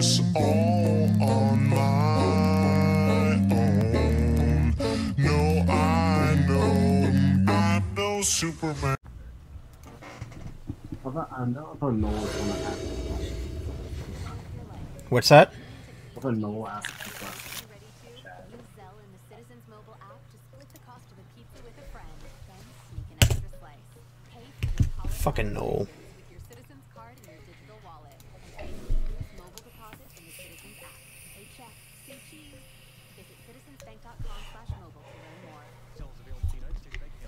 this all on my own. No, I know Superman. What's that? Fucking no.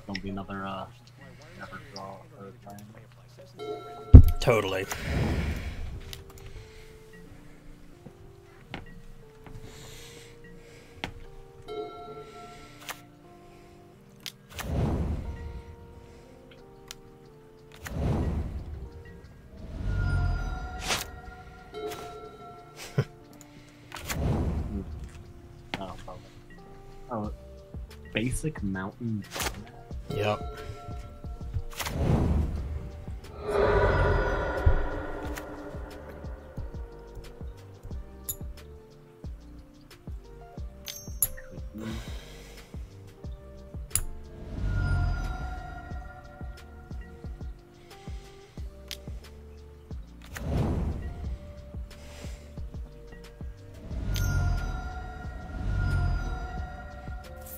There'll be another never draw or time. Totally. Basic mountain. Yep.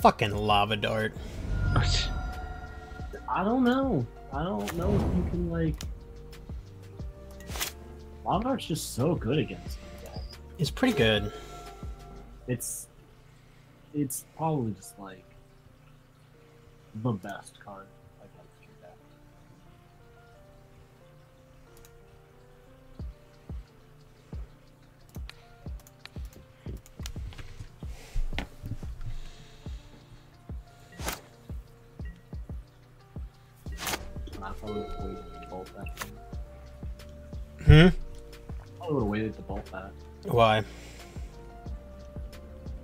Fucking Lava Dart. I don't know. I don't know if you can, like... Lava Dart's just so good against me, guys. It's pretty good. It's probably just, like, the best card against your deck. I would have waited to bolt that. Why?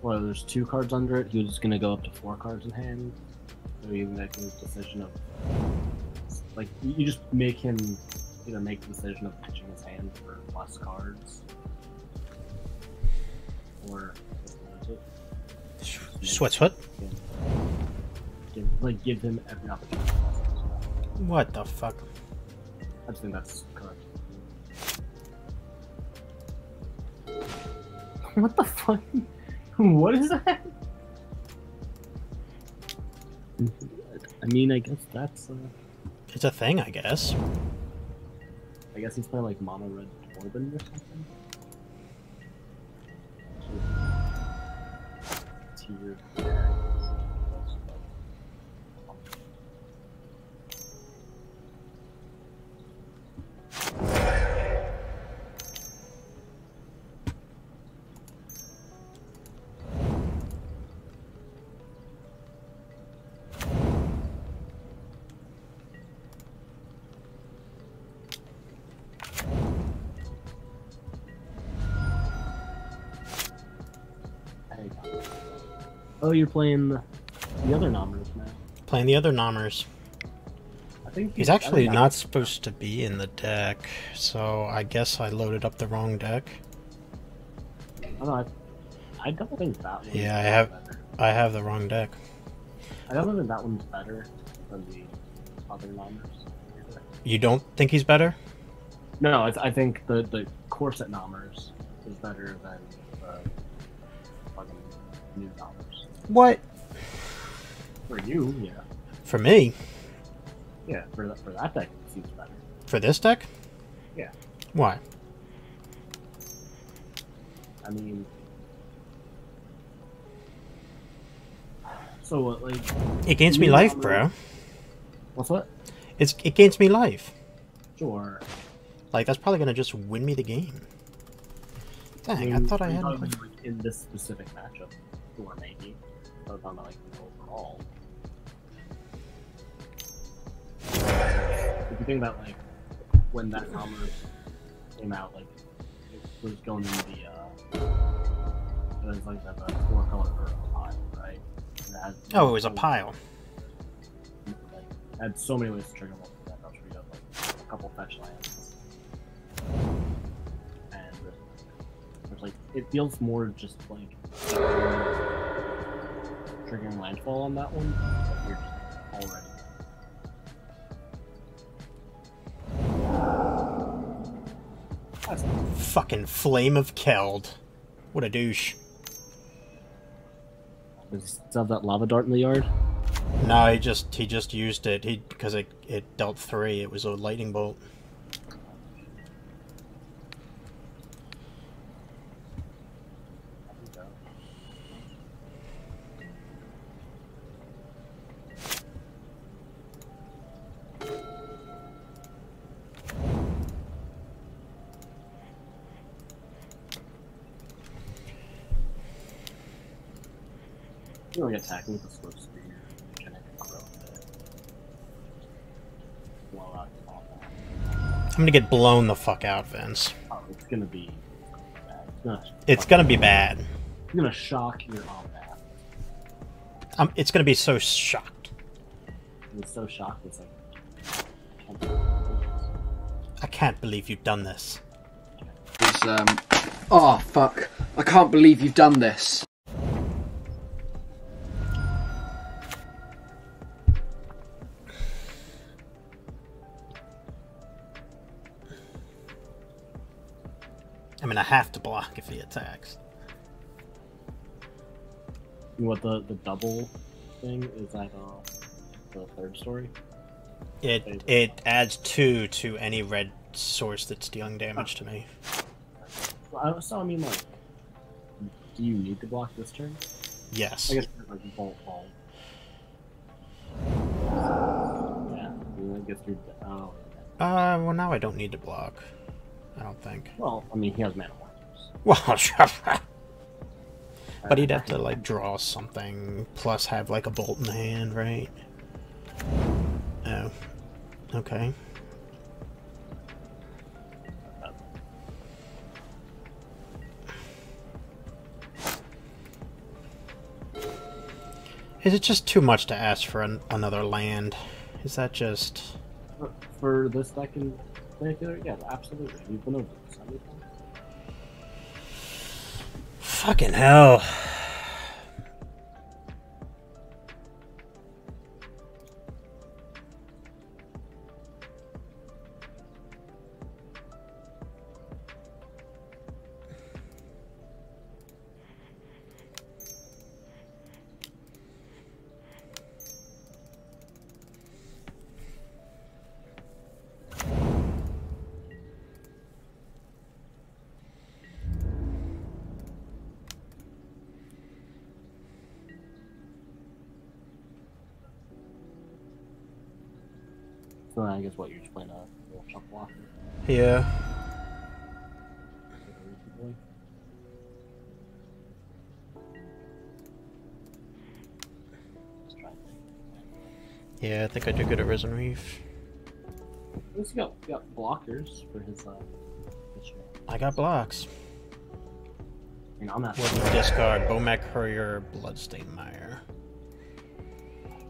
Well, there's 2 cards under it. He was just gonna go up to 4 cards in hand. So you make the decision of, like, you just make him either make the decision of pitching his hand for less cards, or just what? Like, give him every opportunity. What the fuck? I just think that's correct. What the fuck? What is that? I mean, I guess that's it's a thing, I guess. I guess he's playing like mono red Torben or something. Tier. Oh, you're playing the other Nommers now. Playing the other Nommers. I think he's actually not supposed to be in the deck, so I guess I loaded up the wrong deck. Oh, no, I don't think that one. Yeah, I have the wrong deck. I don't think that one's better than the other Nommers. You don't think he's better? No, I think the Corset Nommers is better than the fucking new Nommers. What? For you, yeah. For me? Yeah, for that deck, it seems better. For this deck? Yeah. Why? I mean... So what, like... It gains me life, bro. What's what? It gains me life. Sure. Like, that's probably gonna just win me the game. Dang, I mean, I thought I had... Like, in this specific matchup, or maybe. On, like, overall. If you think about, like, when that number came out, like, it was going to be, it was like that 4-color pile, right? And it had, oh, it was a pile. Like, it had so many ways to trigger multiple deck. I'll show you, like, a couple fetch lands. And it feels more just like triggering landfall on that one. You're just already. Fucking Flame of Keld. What a douche. Does he still have that Lava Dart in the yard? No, he just used it. He because it dealt 3. It was a Lightning Bolt. You only attack me with a slow speed. I'm gonna get blown the fuck out, Vince. Oh, it's gonna be bad. It's gonna be bad. It's gonna shock your Omnath. It's gonna be so shocked. It's so shocked. It's like I can't believe you've done this. It's, oh fuck! I can't believe you've done this. I mean, I have to block if he attacks. You want the double thing? Is that the third story? It adds 2 to any red source that's dealing damage to me. So I mean, like, do you need to block this turn? Yes. I guess you're like fall. Yeah. I mean, I guess you're. Oh. Well, now I don't need to block. I don't think. Well, I mean, he has mana wipers. Well, sure. But he'd have to, like, draw something, plus have, like, a bolt in the hand, right? Oh. Okay. Is it just too much to ask for another land? Is that just... For this second... Yeah, absolutely. We've been over this. Fucking hell. I guess what you're just playing a little chunk block. Yeah. Yeah, I think I did good at Risen Reef. At least you got blockers for his. I got blocks. And I'm not. Discard Bomat Courier, Bloodstained Mire.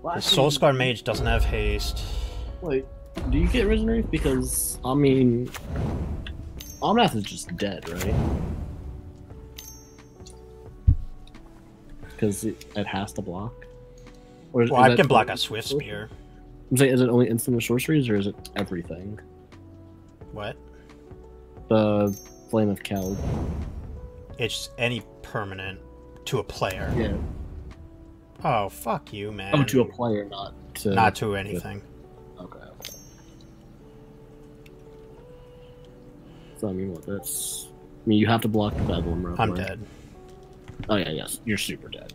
Well, the Soulscar Mage doesn't have haste. Wait. Do you get Risen Reef? Because, I mean, Omnath is just dead, right? Because it has to block? Or is, well, I can block a Swift Spear. I'm saying, is it only instant or sorceries, or is it everything? What? The Flame of Keld. It's any permanent to a player. Yeah. Oh, fuck you, man. Oh, to a player, not to anything. Okay. So I mean, what? That's. I mean, you have to block the bad one, bro. I'm dead. Oh yeah, yes, you're super dead.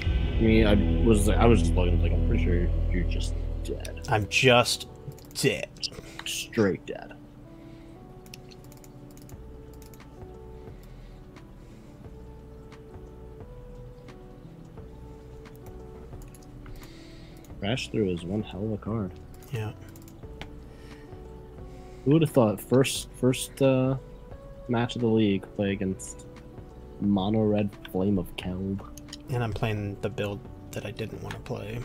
I mean, I was just looking, like, I'm pretty sure you're just dead. I'm just dead. Straight dead. Crash Through is one hell of a card. Yeah. Who would have thought first match of the league play against mono red Flame of Keld? And I'm playing the build that I didn't want to play.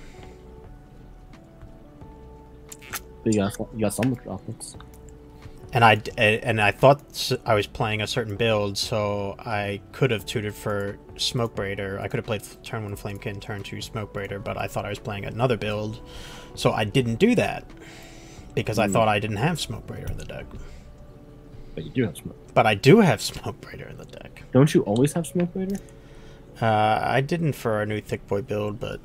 But you got some offense. And I thought I was playing a certain build, so I could have tutored for Smokebraider. I could have played turn 1 Flamekin, turn 2 Smokebraider, but I thought I was playing another build, so I didn't do that because I thought I didn't have Smokebraider in the deck. But you do have Smoke. But I do have Smokebraider in the deck. Don't you always have Smokebraider? I didn't for our new Thick Boy build, but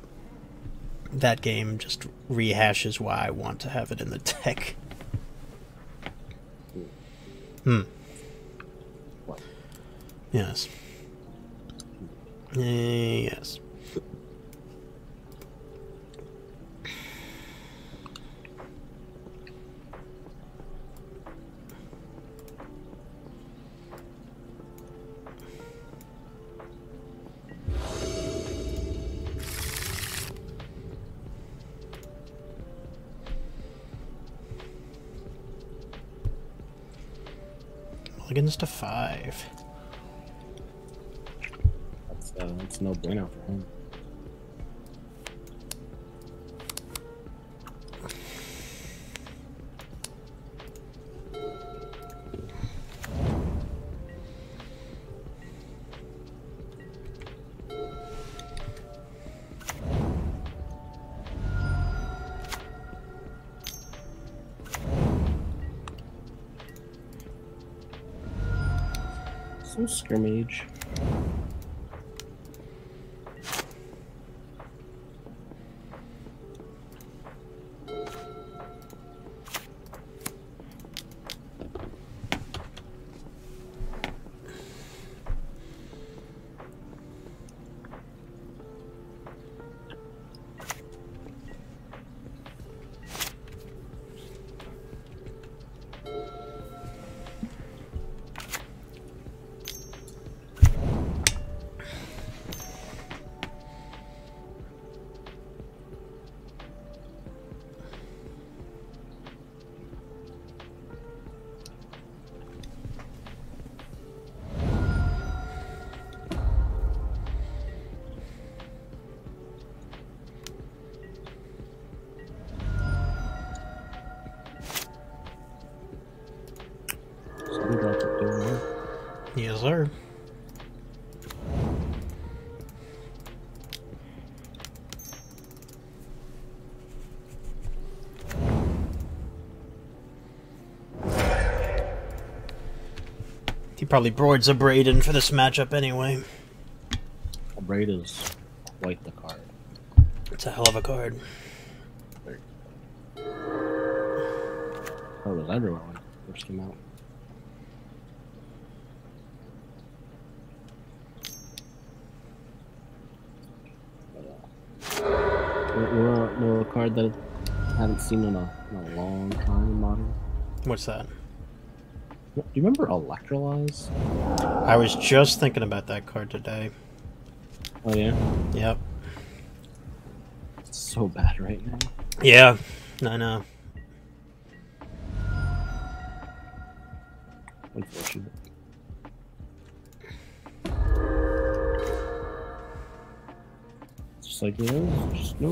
that game just rehashes why I want to have it in the deck. What? Yes. Yes. Mulligan's to 5. That's no bueno for him. Scrimmage. Yes, sir. He probably broids a Braiden for this matchup anyway. A Braid is quite the card. It's a hell of a card. Oh, it was everywhere when it first came out. Or a card that I haven't seen in a long time in Modern. What's that? Do you remember Electrolyze? I was just thinking about that card today. Oh yeah? Yep. It's so bad right now. Yeah, I know. Unfortunate. It's just like, you know, just no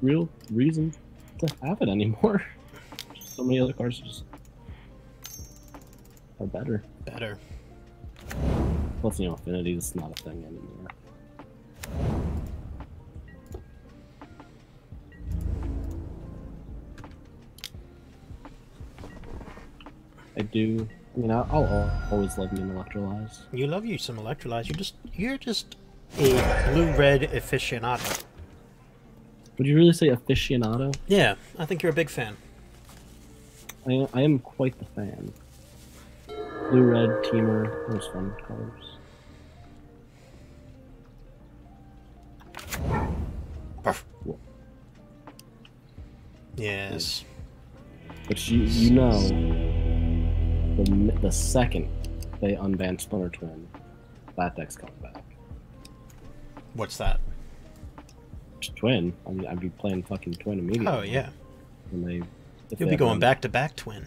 real reason to have it anymore. So many other cars just are better. Better. Plus, you know, affinity is not a thing anymore. I do. I mean, I'll always love me an Electrolyze. You love you some Electrolyze. You're just a blue-red aficionado. Would you really say aficionado? Yeah, I think you're a big fan. I am quite the fan. Blue, red, teamer, those fun colors. Barf. Yes. But you know, the second they unban Splinter Twin, that deck's coming back. What's that? Twin. I mean, I'd be playing fucking Twin immediately. Oh yeah. You'll be going back to back Twin.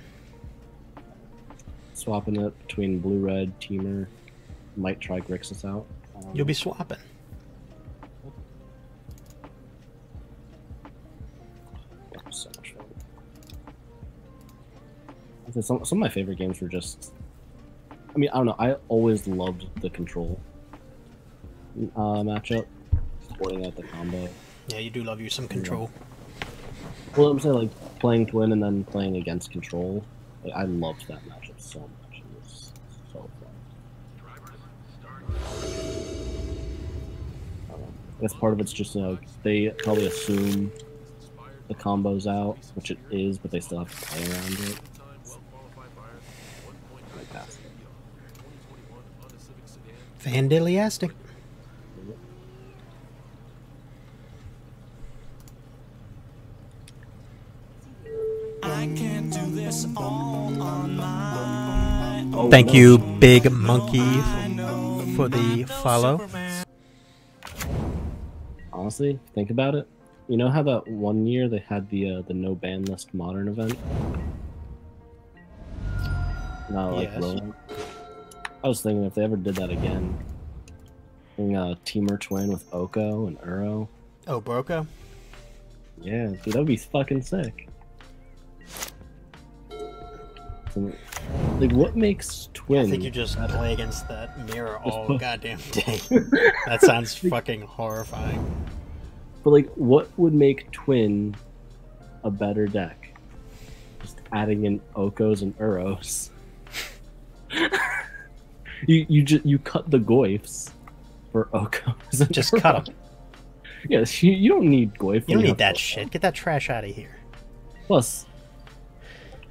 Swapping it between blue red teamer, might try Grixis out. You'll be swapping. I Because some of my favorite games were just... I mean, I don't know, I always loved the control matchup. Pointing at the combo. Yeah, you do love you some control. Yeah. Well, I'm saying, like, playing Twin and then playing against control. Like, I loved that matchup so much. It was so fun. I guess part of it's just, you know, they probably assume the combo's out, which it is, but they still have to play around it. Vandiliastic. I can't do this all on my own. Thank you, Big Monkey, for the follow. Honestly, think about it. You know how that one year they had the no ban list modern event? Not like rolling. I was thinking if they ever did that again, doing a Teamer Twin with Oko and Uro. Oh, Broko? Yeah, dude, that would be fucking sick. Like, what makes Twin? I think you just play against that mirror all goddamn day. That sounds fucking horrifying. But, like, what would make Twin a better deck? Just adding in Okos and Uros. You cut the goifs for Okos. Just cut them. Yes, you don't need goif. You don't need that shit. Get that trash out of here. Plus,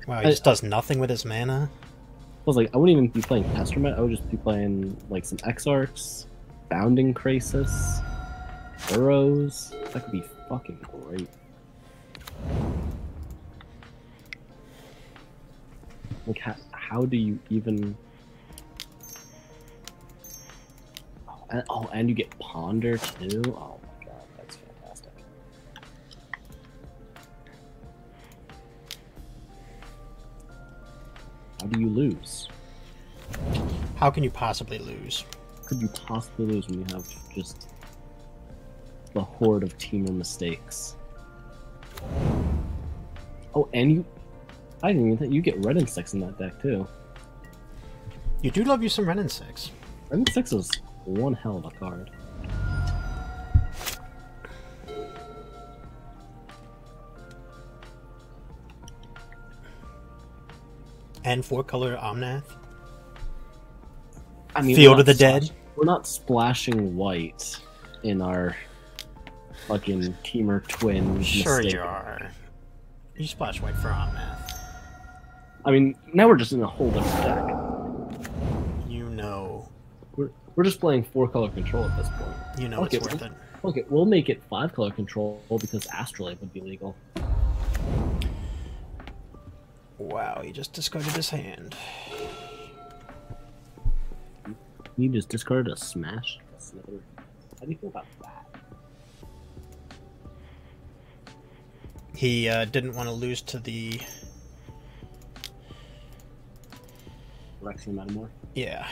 wow, he just does nothing with his mana. I was like, I wouldn't even be playing Pestermet. I would just be playing like some Exarchs, Bounding Crisis, Burrows. That could be fucking great. Like, how do you even? Oh, and you get Ponder, too? Oh my god, that's fantastic. How do you lose? How can you possibly lose? Could you possibly lose when you have just the horde of teamer mistakes? Oh, and you... I didn't even think you get Red Insects in that deck, too. You do love you some Red Insects. Red Insects is... one hell of a card. And 4-color Omnath. I mean, Field of the Dead. We're not splashing white in our fucking Teamer Twin. Sure mistake. You are. You splash white for Omnath. I mean, now we're just in a whole different deck. You know. We're just playing 4-color control at this point. You know it's worth it. Okay, we'll make it 5-color control because Astrolabe would be legal. Wow, he just discarded his hand. He just discarded a Smash. How do you feel about that? He didn't want to lose to the... Lexian Metamorph? Yeah.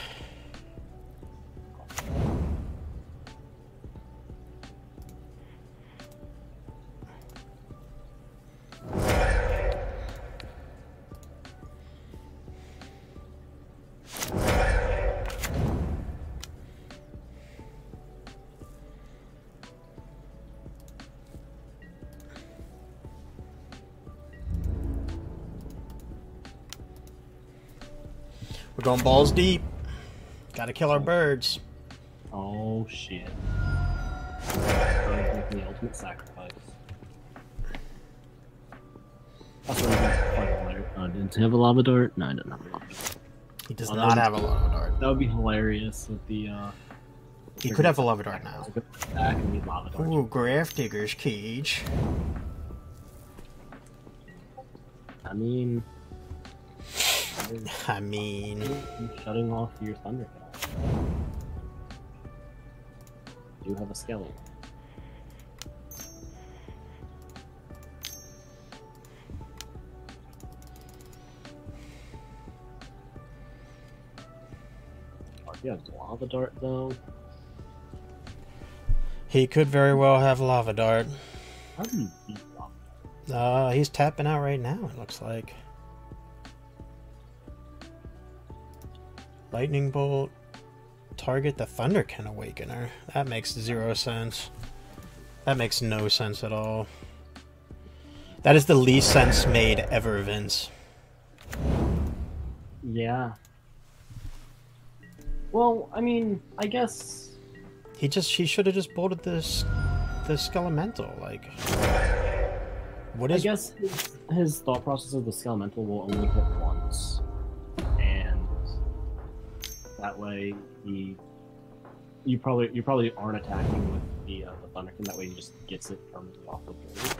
We're going balls deep. Gotta kill our birds. Oh shit. The ultimate sacrifice. That's what I didn't have a lava dart? No, I don't have a lava dart. He does not have a lava dart. That would be hilarious with the he could have a lava dart now. That could be lava dart. Ooh, Graph Digger's Cage. I mean... I'm shutting off your Thunderkin. You have a skeleton. You have Lava Dart, though. He could very well have Lava Dart. How do you beat Lava Dart? He's tapping out right now, it looks like. Lightning Bolt. Target the Thunderkin Awakener. That makes 0 sense. That makes no sense at all. That is the least sense made ever, Vince. Yeah. Well, I mean, I guess... He should have just bolted the Skelemental, like... What is... I guess his thought process of the Skelemental will only hit once. And... That way, you probably aren't attacking with the Thunderkin, that way he just gets it permanently off the board.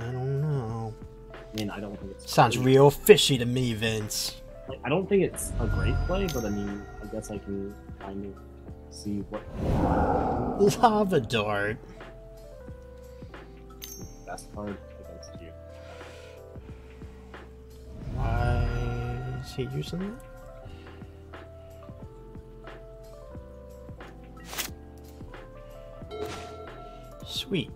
I don't know. I mean, I don't think it's... Sounds crazy. Real fishy to me, Vince. I don't think it's a great play, but I mean, I guess I can kind of see what... Lava Dart. Best card against you. Why is he using that? Sweet.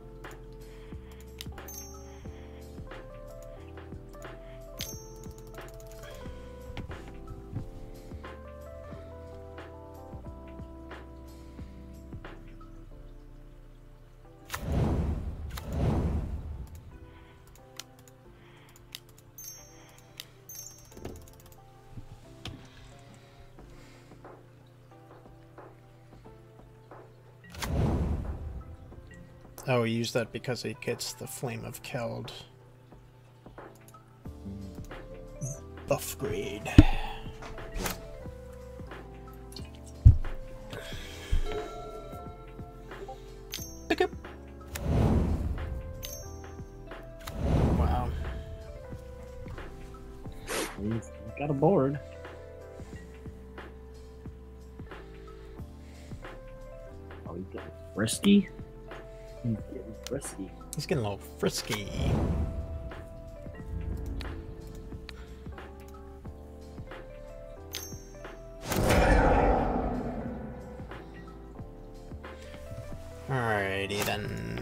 Oh, he used that because he gets the Flame of Keld. Buff grade. Pick up! Wow. He's got a board. Oh, he's getting frisky. He's getting frisky. He's getting a little frisky. Alrighty then.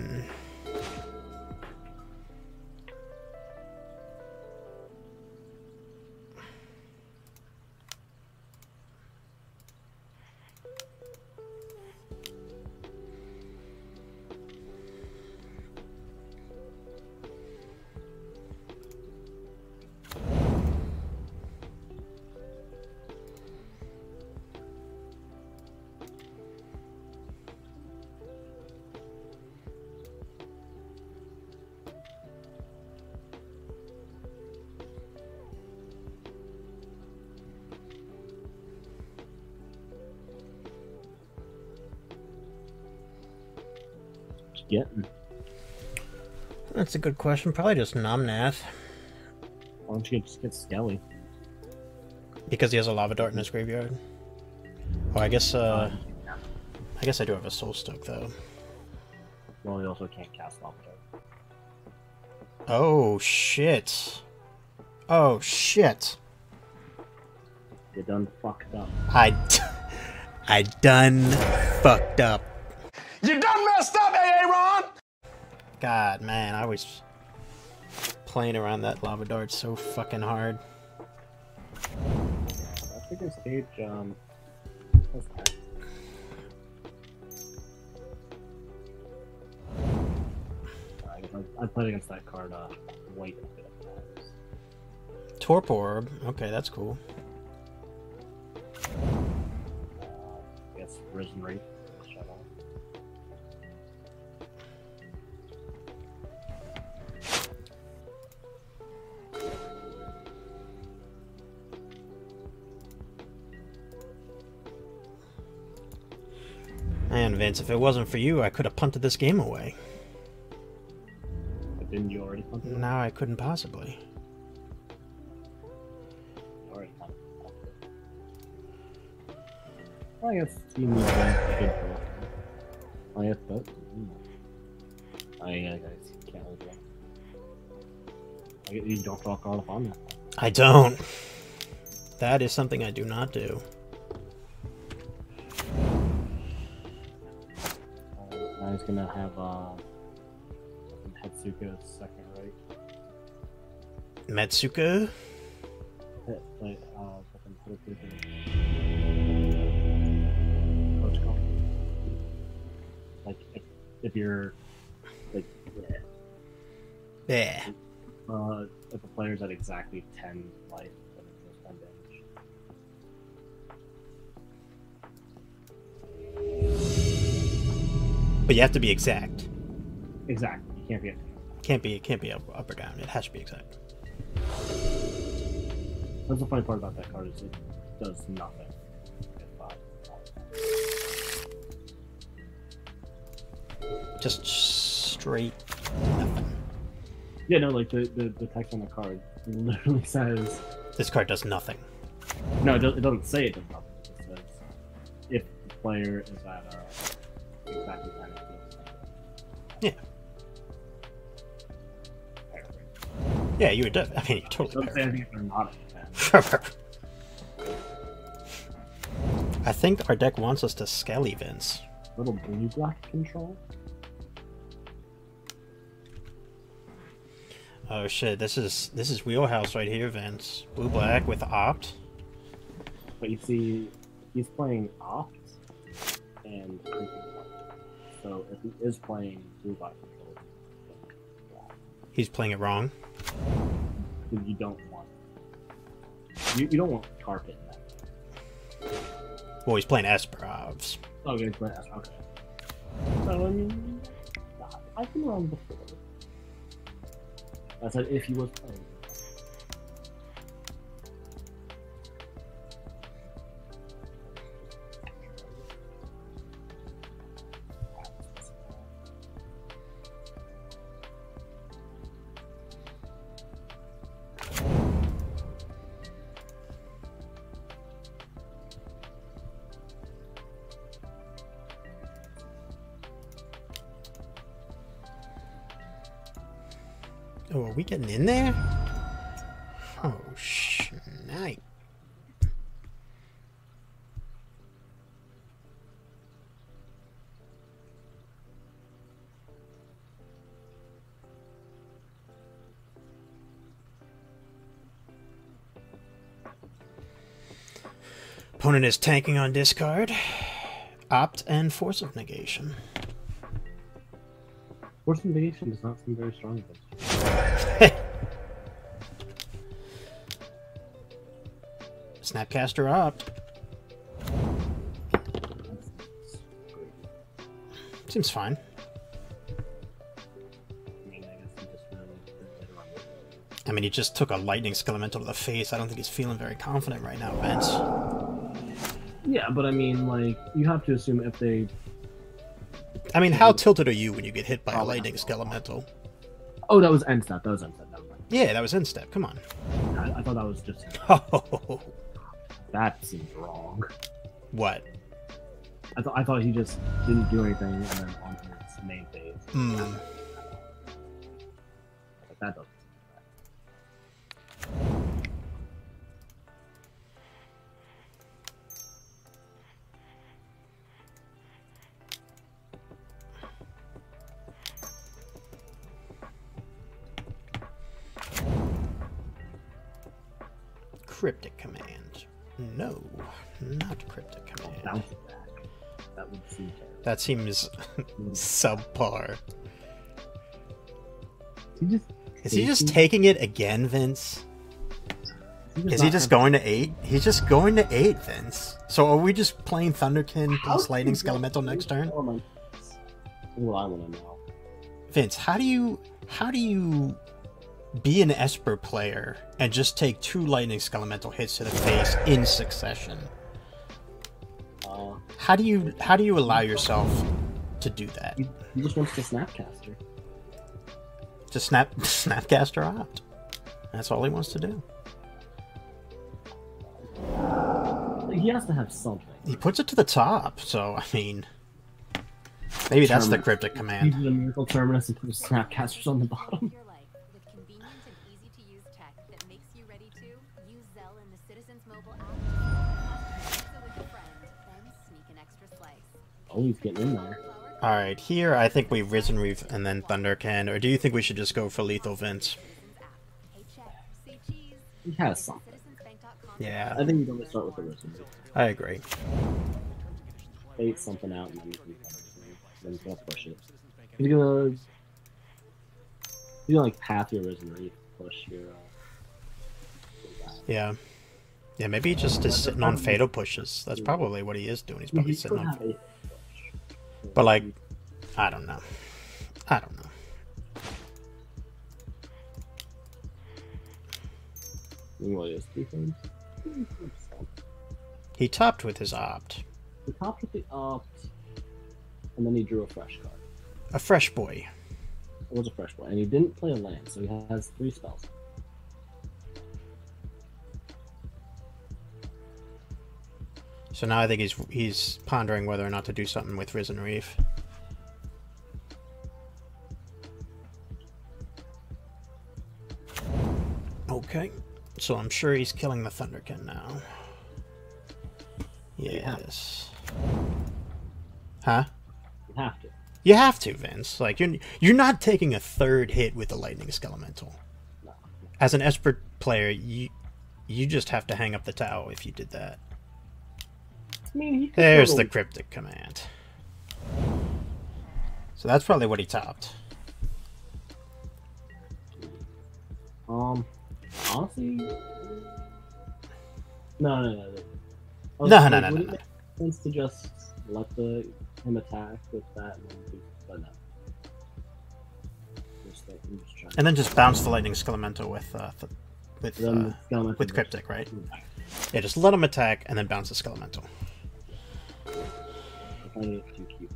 Getting? That's a good question. Probably just Omnath. Why don't you just get Skelly? Because he has a Lava Dart in his graveyard. Oh, I guess I do have a Soul Stoke though. Well, he also can't cast Lava Dart. Oh shit! Oh shit! You done fucked up. I done fucked up. You done messed up. God, man, I was playing around that Lava Dart so fucking hard. I think it's huge, I played against that card, white. Torpor Orb? Okay, that's cool. I guess Risen Reef. Man, Vince, if it wasn't for you, I could have punted this game away. But didn't you already punt it? No, I couldn't possibly. You already punted it. I guess you need a good pull. I guess both. I guess you can't hold it. You don't talk all upon that. I don't. That is something I do not do. He's gonna have Hetsuka second, right? Metsuka? protocol. Like, if you're, like, yeah. If a player's at exactly 10 life, then it deals 1 damage. But you have to be exact. Exactly. You can't be. It can't be up or down. It has to be exact. That's the funny part about that card, is it does nothing. Just straight nothing. Yeah, no, like the text on the card literally says, "This card does nothing." No, it doesn't say it does nothing. It says if the player is at exactly 10. Yeah. Yeah, you would. I mean, you totally. Don't say anything if they're not at 10. I think our deck wants us to scale events. Little blue black control. Oh shit! This is wheelhouse right here, Vince. Blue black with opt. But you see, he's playing opt and so if he is playing blue black control, he's playing it wrong. You don't want you don't want carpet. In that. Well, he's playing Esperovs. Oh, he's playing Esperovs. Okay. So I mean, I've been wrong before. I said if he was playing. Oh, are we getting in there? Oh, shnipe. Opponent is tanking on discard. Opt and Force of Negation. Force of Negation does not seem very strong against you. Snapcaster opt. Seems fine. I mean, he just took a Lightning Skelemental to the face. I don't think he's feeling very confident right now, Vince. Yeah, but I mean, like, you have to assume if they... I mean, how tilted are you when you get hit by a Lightning Skelemental? Oh, that was end step. Yeah, that was end step. Come on. I thought that was just. Oh, that seems wrong. What? I thought he just didn't do anything and then on to his main phase. Mm. But that doesn't seem bad. Cryptic Command. No, not Cryptic Command. Bounce attack. That would seem terrible. That seems subpar. Is he just taking it again, Vince? Is he just going to 8? He's just going to 8, Vince. So are we just playing Thunderkin plus Lightning Skelemental next turn? Oh my. Well, I want to know. Vince, how do you be an Esper player and just take 2 Lightning Skelemental hits to the face in succession? How do you allow yourself to do that? He just wants to Snapcaster. Just Snapcaster opt. That's all he wants to do. He has to have something. He puts it to the top, so I mean, maybe that's the Cryptic Command. He did a miracle terminus and put Snapcasters on the bottom. Oh, he's getting in there. Alright, here I think we Risen Reef and then Thunderkin, or do you think we should just go for lethal, Vince? He has something. Yeah. I think you don't start with the Risen Reef. I agree. Bait something out and then he's gonna push it. He's gonna like path your Risen Reef, push your. Yeah. Yeah, maybe he just is sitting on Fatal Pushes. That's probably what he is doing. He's probably sitting on. But like, I don't know. I don't know. He topped with his opt. He topped with the opt, and then he drew a fresh card. A fresh boy. It was a fresh boy, and he didn't play a land, so he has 3 spells. So now I think he's pondering whether or not to do something with Risen Reef. Okay. So I'm sure he's killing the Thunderkin now. Yes. Huh? You have to. You have to, Vince. Like you're not taking a third hit with the Lightning Skelemental. No. As an Esper player, you just have to hang up the towel if you did that. I mean, he there's the Cryptic Command. So that's probably what he topped. Honestly, no. It make sense to just let him attack with that, and then but no. And then just bounce the Lightning Skelemental with Cryptic, right? Yeah, just let him attack and then bounce the Skelemental. I find it too cute.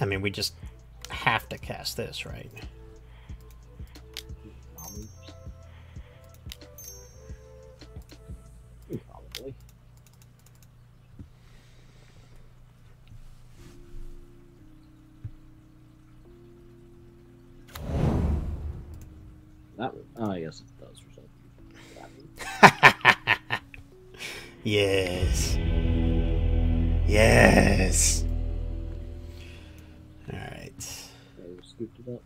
I mean, we just have to cast this, right? Probably. That would, oh, I guess it does result. Yes. Yes. It up.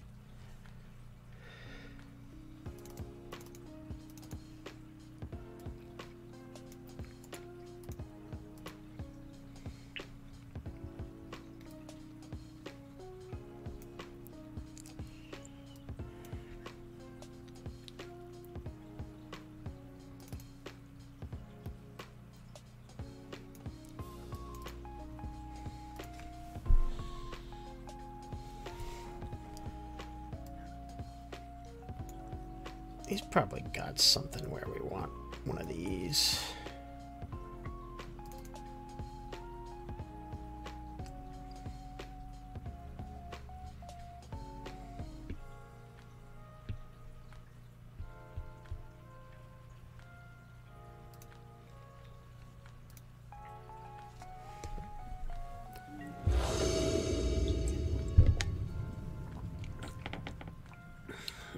He's probably got something where we want one of these.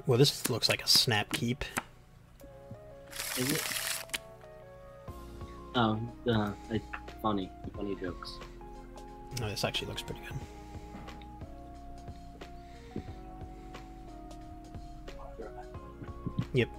Well, this looks like a snap keep. Is it? Oh, it's funny. Funny jokes. No, this actually looks pretty good. Yep.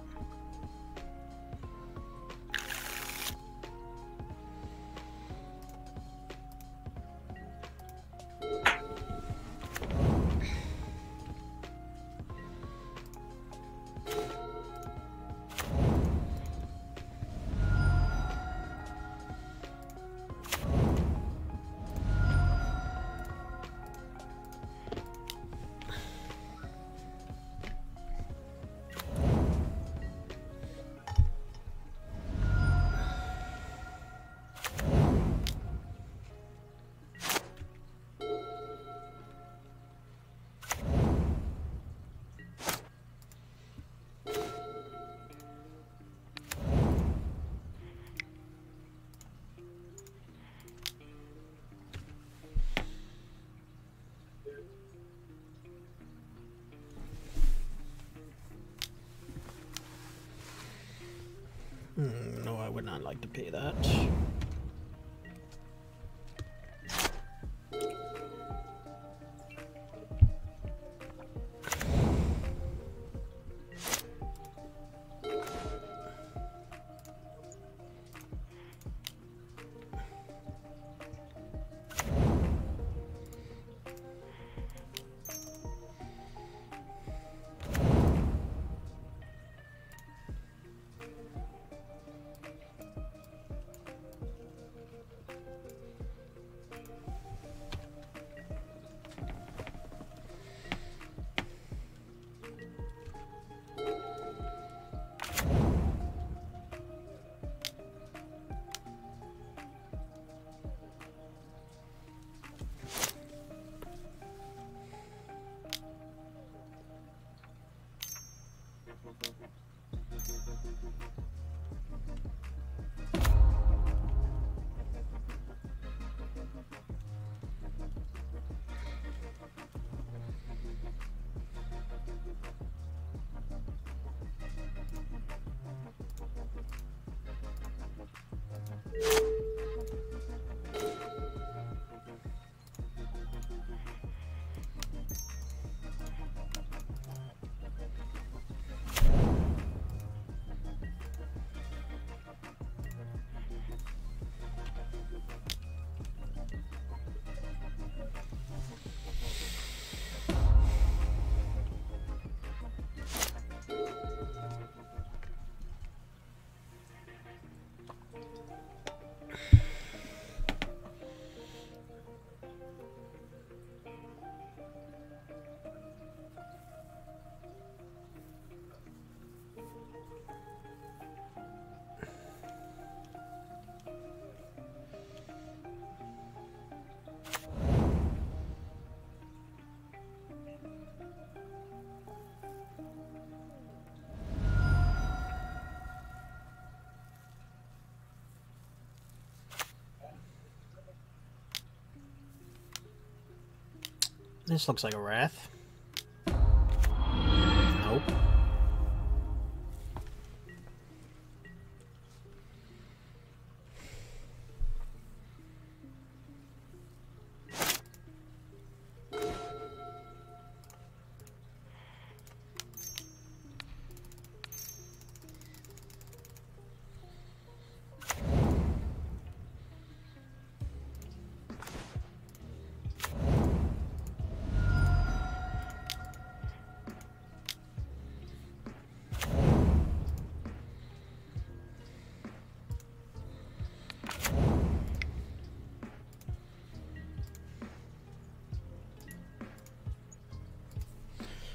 No, I would not like to pay that. This looks like a Wrath. Nope.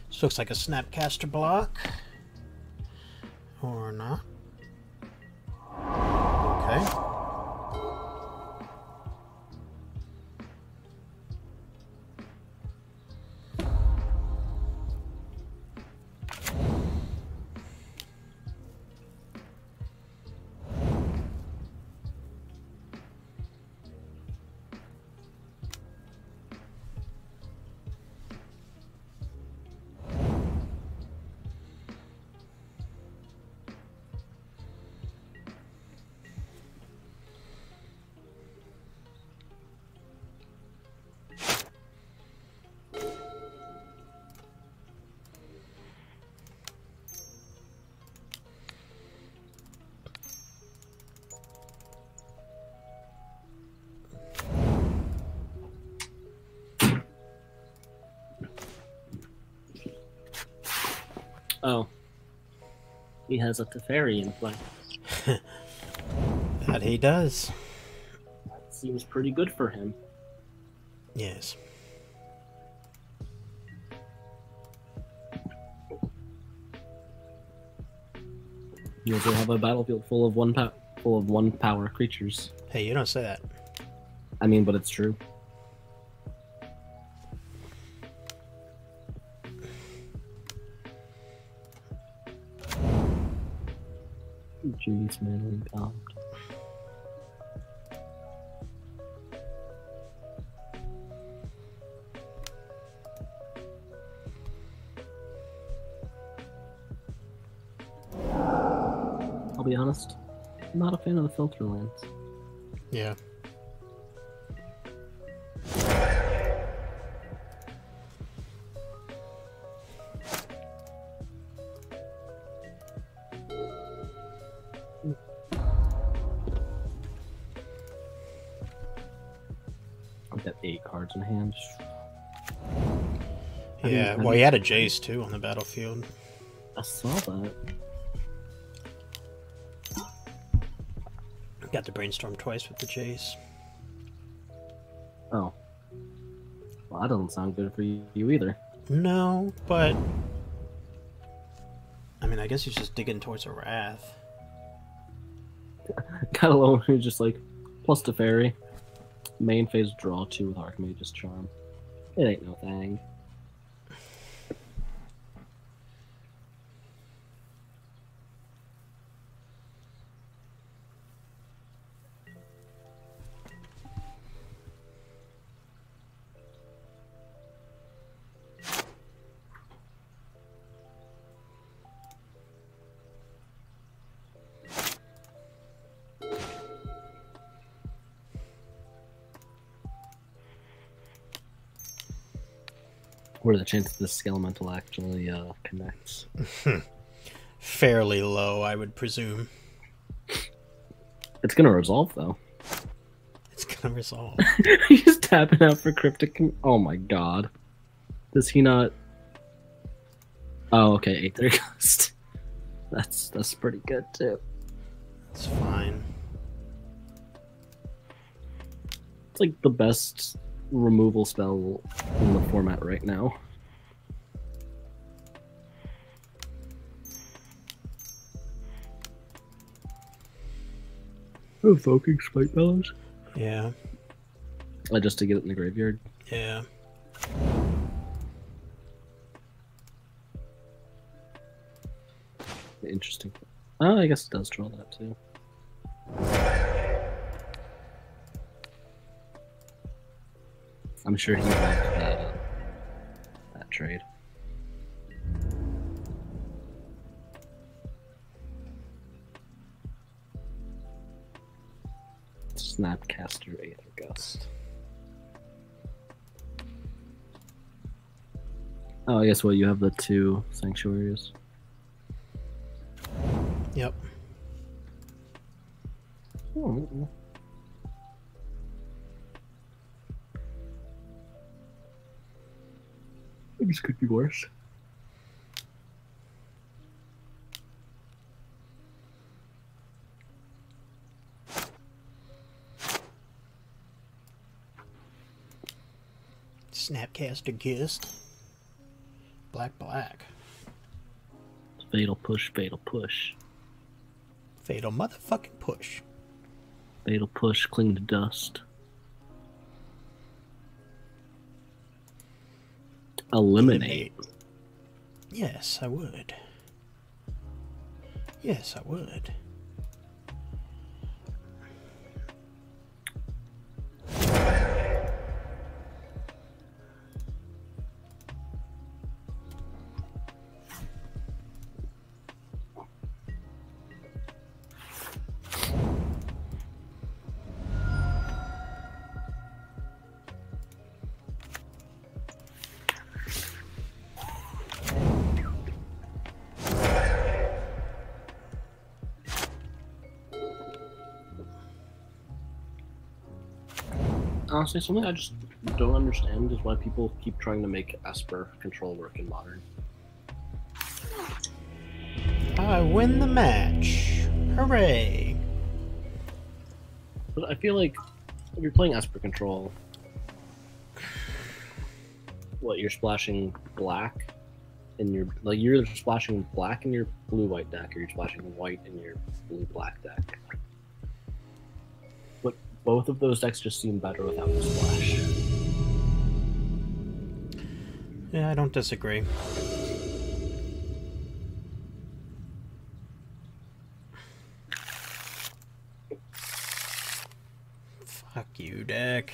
This looks like a Snapcaster block. Or not. Okay. Oh, he has a Teferi in play. That he does. That seems pretty good for him. Yes. You also have a battlefield full of one power creatures. Hey, you don't say that. I mean, but it's true. Jeez, man, we bombed. I'll be honest, I'm not a fan of the filter lands. Yeah. Yeah, well, he had a Jace too on the battlefield. I saw that. Got to brainstorm twice with the Jace. Oh. Well, that doesn't sound good for you either. No, but... I mean, I guess he's just digging towards a Wrath. Got a low who's just like, plus the Teferi. Main phase draw 2 with Archmage's Charm. It ain't no thing. What are the chances this Skelemental actually connects? Fairly low, I would presume. It's going to resolve, though. It's going to resolve. He's just tapping out for Cryptic. Oh, my God. Does he not... Oh, okay. Aether Gust. That's pretty good, too. That's fine. It's like the best removal spell in the format right now. Evoking Spitebellows? Yeah. Just to get it in the graveyard? Yeah. Interesting. Oh, I guess it does draw that too. I'm sure he liked that trade. Snapcaster Aether Gust. Oh, I guess, well, you have the two sanctuaries. Yep. Oh. This could be worse. Snapcaster Gust. Black. Fatal push. Fatal motherfucking push. Fatal push, cling to dust. Eliminate. Yes, I would. Honestly, something I just don't understand is why people keep trying to make Esper control work in Modern. I win the match. Hooray! But I feel like if you're playing Esper control, what, you're splashing black in your... Like, you're either splashing black in your blue-white deck, or you're splashing white in your blue-black deck. Both of those decks just seem better without the splash. Yeah, I don't disagree. Fuck you, deck.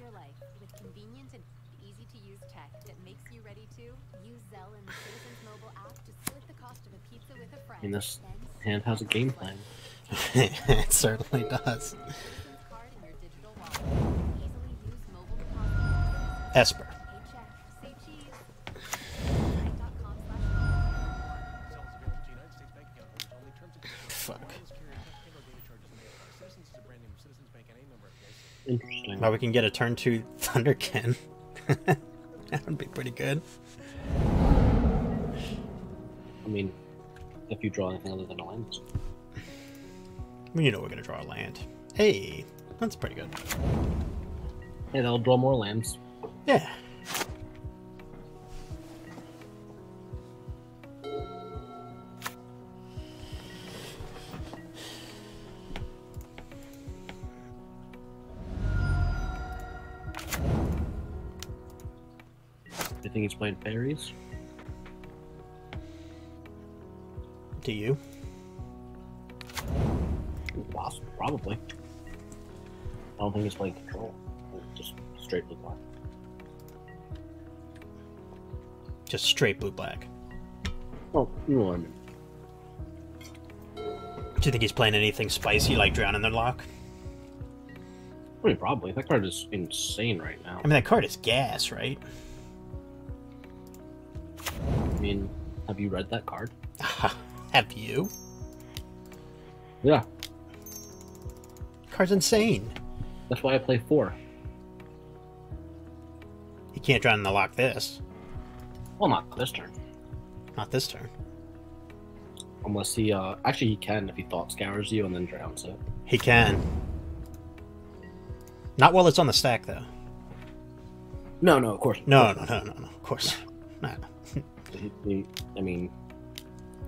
Your life with convenient and easy-to-use tech that makes you ready to use Zelle and the Citizens mobile app to split the cost of a pizza with a friend. And this hand has a game plan. It certainly does. Esper. Fuck. Interesting. Now we can get a turn 2 Thunderkin. That would be pretty good. I mean, if you draw anything other than a land. You know we're gonna draw a land. Hey, that's pretty good. And I'll draw more lands. Yeah. Do you think he's playing Faeries? Do you? Awesome, probably. I don't think he's playing control. Just straight blue black. Just straight blue black. Oh, you know what I mean. Do you think he's playing anything spicy like Drown in the Loch? I mean, probably. That card is insane right now. I mean, that card is gas, right? I mean, have you read that card? Have you? Yeah. Card's insane. That's why I play 4. You can't Drown in the Loch this. Well, not this turn. Not this turn. Unless he, actually he can if he Thought Scours you and then drowns it. He can. Not while it's on the stack, though. No, no, of course. No, no, no, no, no, of course. Nah. I mean,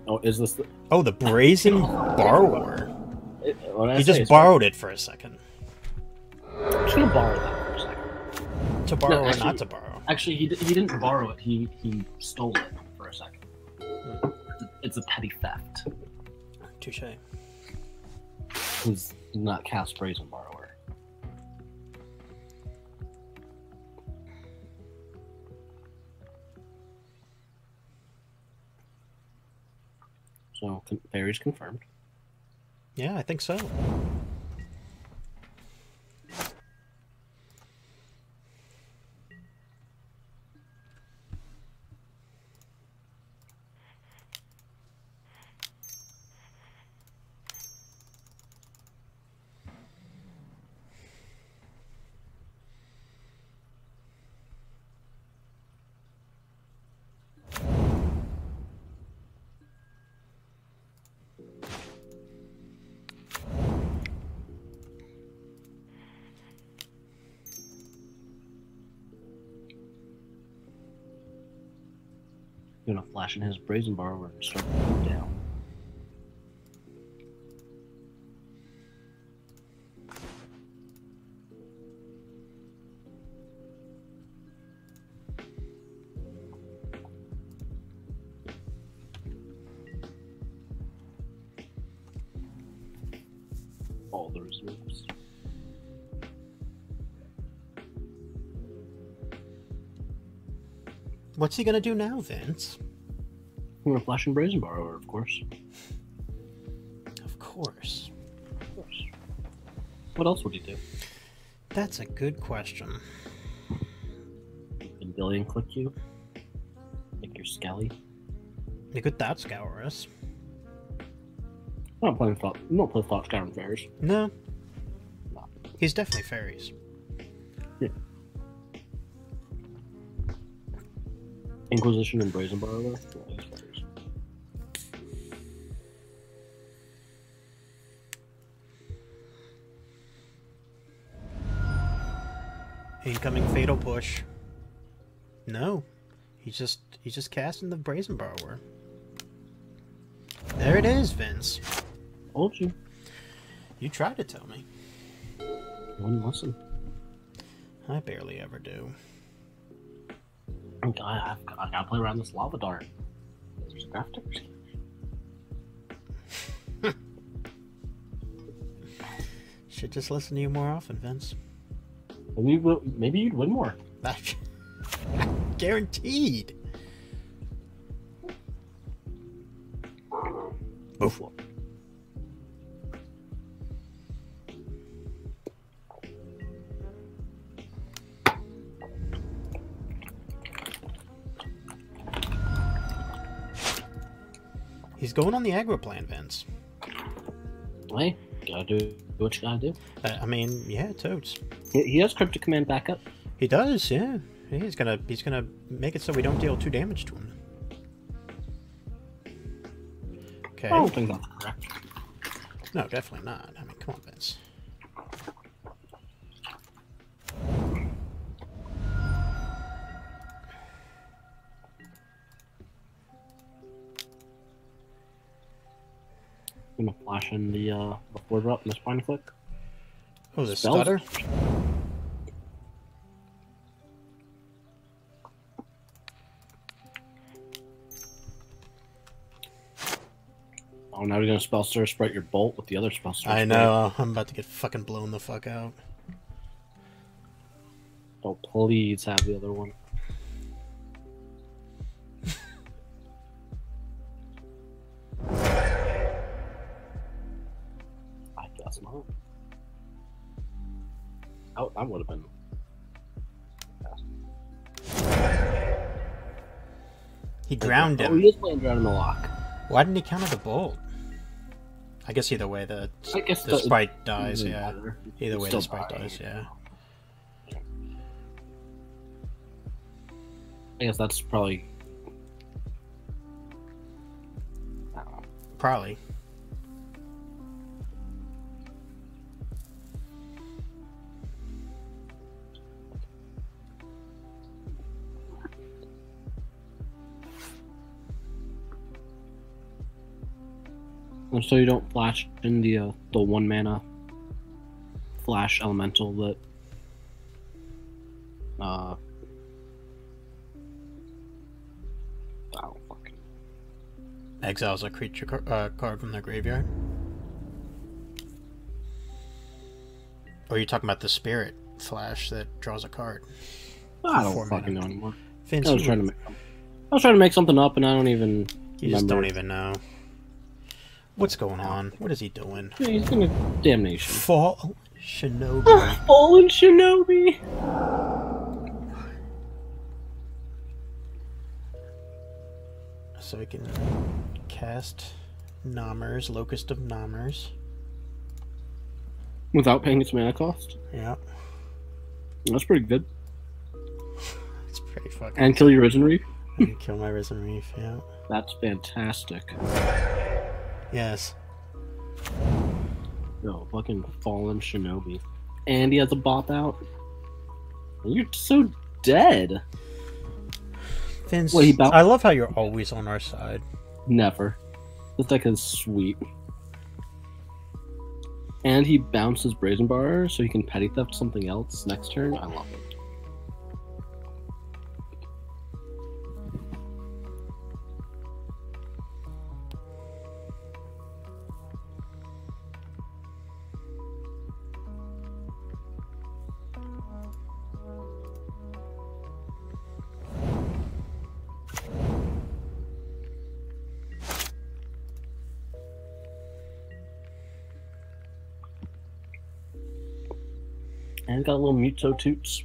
oh, is this? The... Oh, the Brazen Borrower. He just borrowed it for a second. I'm just gonna borrow that for a second. To borrow, no, actually, or not to borrow? Actually, he didn't borrow it. He stole it for a second. It's a petty theft. Touche. He's not cast Brazen Borrower. So, Faeries confirmed. Yeah, I think so. Gonna flash in his Brazen Borrower and start him down. All the reserves. What's he gonna do now, Vince? We're gonna flash in Brazen Borrower, of course. Of course. Of course. What else would he do? That's a good question. Can Billion click you? Like your Skelly? They could Thought Scour us. I'm not playing Thought. I'm not playing Thought Scour and Faeries. No. No. He's definitely Faeries. Yeah. Inquisition and Brazen Borrower? Incoming Fatal Push. No. He's just casting the Brazen Borrower. There it is, Vince. Told you. You tried to tell me. You wouldn't listen. I barely ever do. I gotta play around this Lava Dart. There's crafters. Should just listen to you more often, Vince. Maybe you'd win more. Guaranteed. Oof. He's going on the aggro plan, Vince. Hey, gotta do what you gotta do. I mean, yeah, totes. He has Cryptic Command back up. He does, yeah. He's gonna make it so we don't deal 2 damage to him. Okay. I don't think that's correct. No, definitely not. I mean, come on, Vince. I'm gonna flash in the forward up and the spine click. Oh, the stutter? Oh, now we're gonna Spell Stir Sprite your Bolt with the other Spell Stir Sprite. I know, I'm about to get fucking blown the fuck out. Oh, please have the other one. Oh, that would have been. He He drowned him. Oh, he is playing Drown in the Loch. Why didn't he counter the bolt? I guess either way the spike dies, yeah. Either way the spike dies, yeah. I guess that's probably... I don't know. Probably. So you don't flash in the one mana flash elemental that oh, fuck. Exiles a creature card from their graveyard. Or are you talking about the spirit flash that draws a card? I don't fucking know anymore. I was trying to make something up, and I don't even. You just don't even know. What's going on? What is he doing? Yeah, he's gonna damnation. Fallen Shinobi. Fallen Shinobi. So we can cast Nommers, Locust of Nommers, without paying its mana cost. Yeah, that's pretty good. It's pretty fucking. And kill your Risen Reef. I can kill my Risen Reef. Yeah. That's fantastic. Yes. No, fucking Fallen Shinobi. And he has a bop out. You're so dead. Vince, well, I love how you're always on our side. Never. This deck is sweet. And he bounces Brazen Borrower so he can petty theft something else next turn. I love it. And got a little Muto Toots.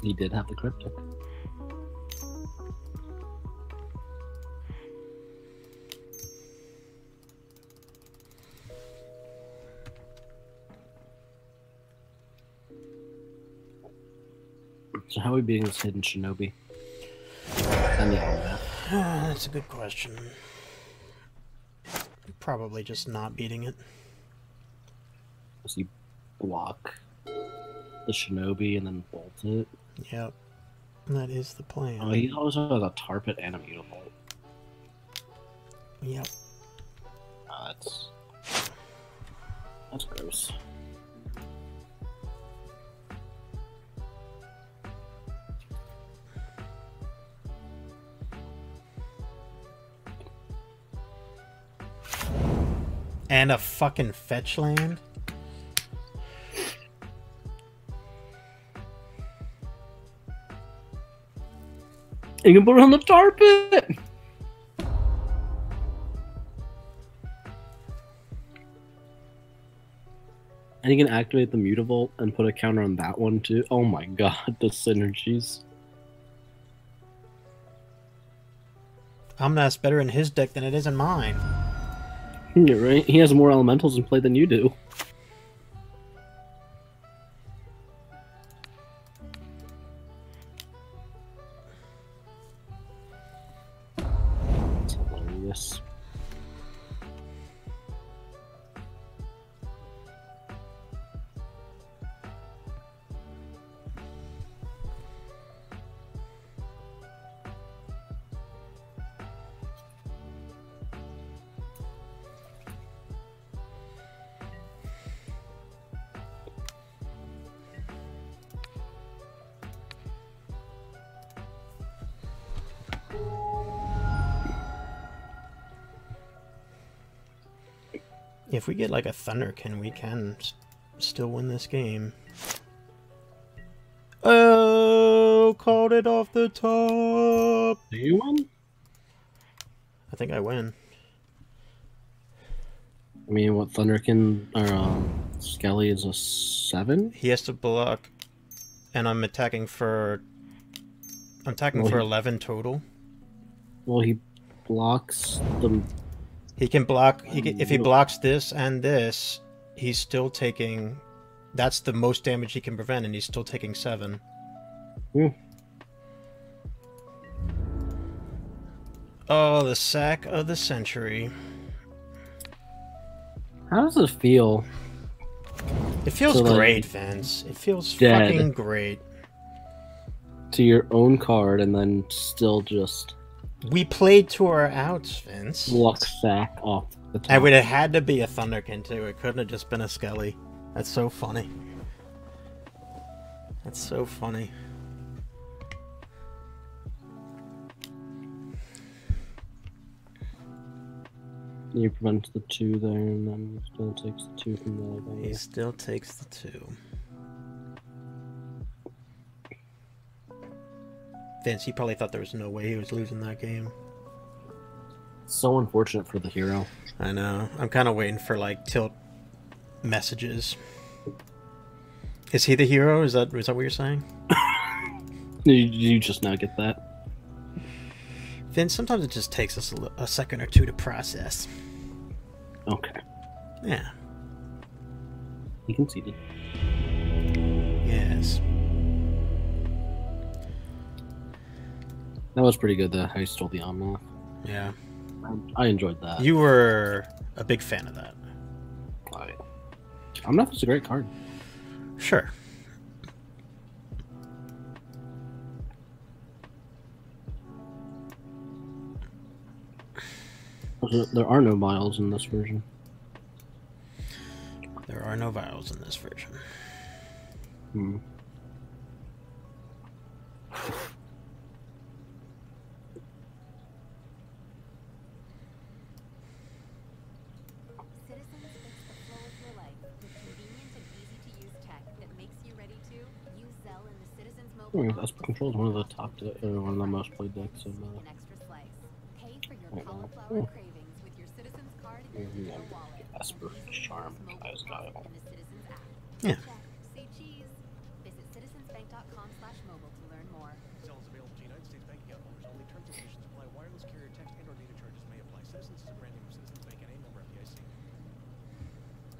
He did have the cryptic. So how are we beating this hidden shinobi? And the Omnath. That's a good question. Probably just not beating it. Does he block the shinobi and then bolt it? Yep, that is the plan. Oh, he also has a tar pit and a mutable. Yep. Oh, that's gross. And a fucking fetch land. You can put it on the tar pit! And you can activate the Mutavolt and put a counter on that one too. Oh my god, the synergies. Omnath's better in his deck than it is in mine. You're right, he has more elementals in play than you do. If we get like a Thunderkin, we can still win this game. Oh, called it off the top. Do you win? I think I win. I mean, what, Thunderkin or Skelly is a 7? He has to block, and I'm attacking for. I'm attacking for 11 total. Well, he blocks them. He can block. He can, if he blocks this and this, he's still taking. That's the most damage he can prevent, and he's still taking 7. Mm. Oh, the sack of the century. How does it feel? It feels great, Vance. It feels fucking great. To your own card, and then still just. We played to our outs, Vince. Luck sack off the top. I would have had to be a Thunderkin too. It couldn't have just been a Skelly. That's so funny. That's so funny. You prevent the 2 there, and then he still takes the 2 from the other guy. He still takes the 2. Vince, he probably thought there was no way he was losing that game. So unfortunate for the hero. I know. I'm kind of waiting for, like, tilt messages. Is he the hero? Is that what you're saying? You just now get that. Vince, sometimes it just takes us a second or two to process. Okay. Yeah. He conceded. Yes. That was pretty good, that I stole the Omnath. Yeah. I enjoyed that. You were a big fan of that. Omnath is a great card. Sure. There are no vials in this version. There are no vials in this version. Hmm. That's controls one of the top, one of the most played decks in Esper Charm, Kaya's Guile. Yeah.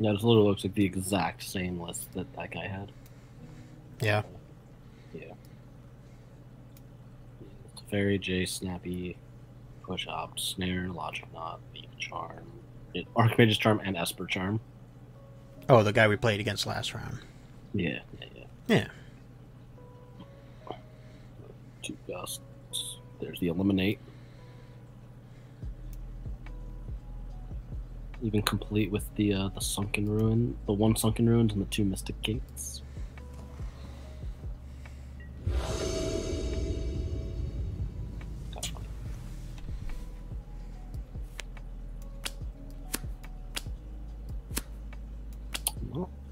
Yeah, this literally looks like the exact same list that that guy had. Yeah. Yeah. Faerie, Jace, Snappy, Push Op, Snare, Logic Knot, Leap Charm, Archmage's Charm, and Esper Charm. Oh, the guy we played against last round. Yeah, yeah, yeah. Yeah. 2 Gusts. There's the Eliminate. Even complete with the Sunken Ruin, the 1 Sunken Ruins and the 2 Mystic Gates.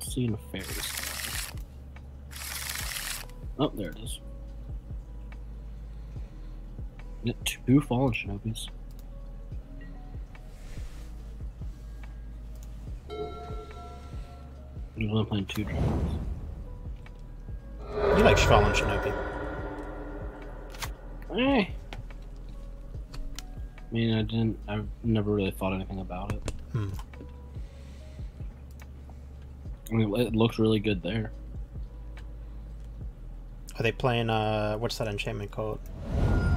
Seeing a Faeries. Oh, there it is. Yeah, 2 Fallen Shinobis. You're only playing 2 dragons. You like Fallen Shinobi? Eh. I mean, I've never really thought anything about it. Hmm. I mean, it looks really good there. Are they playing, what's that enchantment called?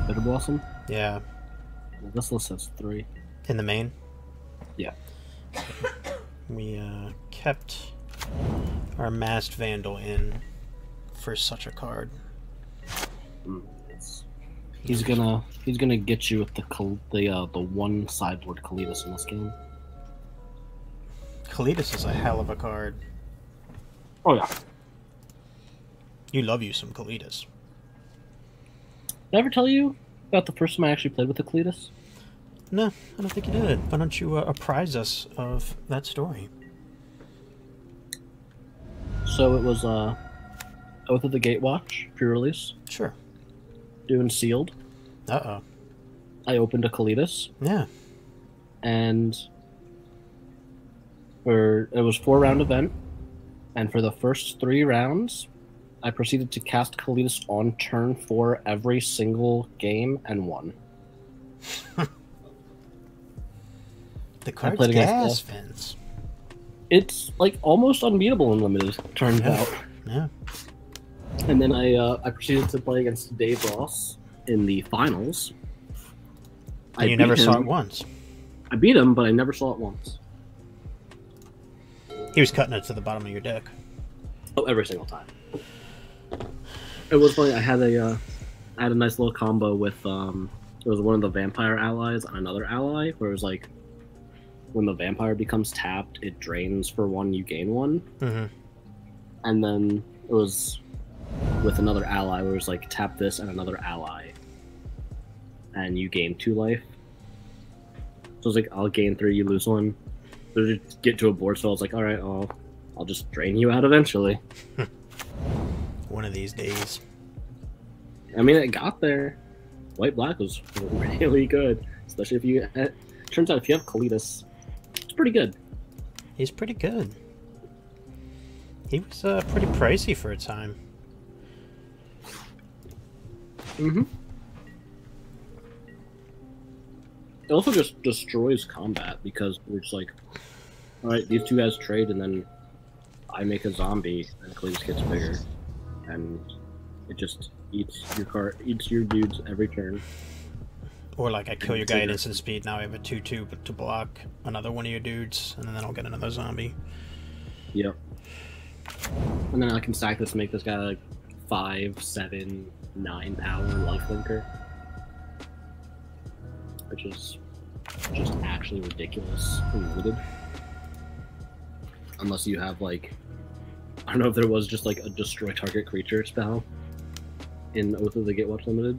Bitter Blossom? Yeah. This list has 3. In the main? Yeah. We, kept our Masked Vandal in for such a card. Mm, he's gonna get you with the 1 sideboard Kalitas in this game. Kalitas is a hell of a card. Oh, yeah. You love you some Kalitas. Did I ever tell you about the first time I actually played with the Kalitas? No, I don't think you did. Why don't you apprise us of that story? So it was Oath of the Gatewatch, pre-release. Sure. Doing sealed. Uh-oh. I opened a Kalitas. Yeah. And it was 4-round event, and for the first 3 rounds, I proceeded to cast Kalitas on turn 4 every single game and won. The card's gas fence. It's like almost unbeatable in limited, turns out. Yeah. And then I proceeded to play against Dave Ross in the finals. And you never saw it once. I beat him, but I never saw it once. He was cutting it to the bottom of your deck. Oh, every single time. It was funny. I had a nice little combo with it was one of the vampire allies on another ally, where it was like, when the vampire becomes tapped, it drains for 1, you gain 1. Mm-hmm. And then it was with another ally, where it was like, tap this and another ally, and you gain 2 life. So I was like, I'll gain 3, you lose 1. So just get to a board, so I was like, alright, I'll just drain you out eventually. One of these days. I mean, it got there. White Black was really good. Especially if you... turns out if you have Kalitas, it's pretty good. He's pretty good. He was pretty pricey for a time. Mm-hmm. It also just destroys combat, because it's like, alright, these 2 guys trade, and then I make a zombie, and Kalitas gets bigger. And it just eats your dudes every turn. Or like, I kill your guy at instant speed, now I have a 2/2 to block another one of your dudes, and then I'll get another zombie. Yep. And then I can stack this and make this guy like 5, 7, 9 power lifelinker. Which is just actually ridiculous and limited. Unless you have like, I don't know if there was just like a destroy target creature spell in Oath of the Gatewatch Limited.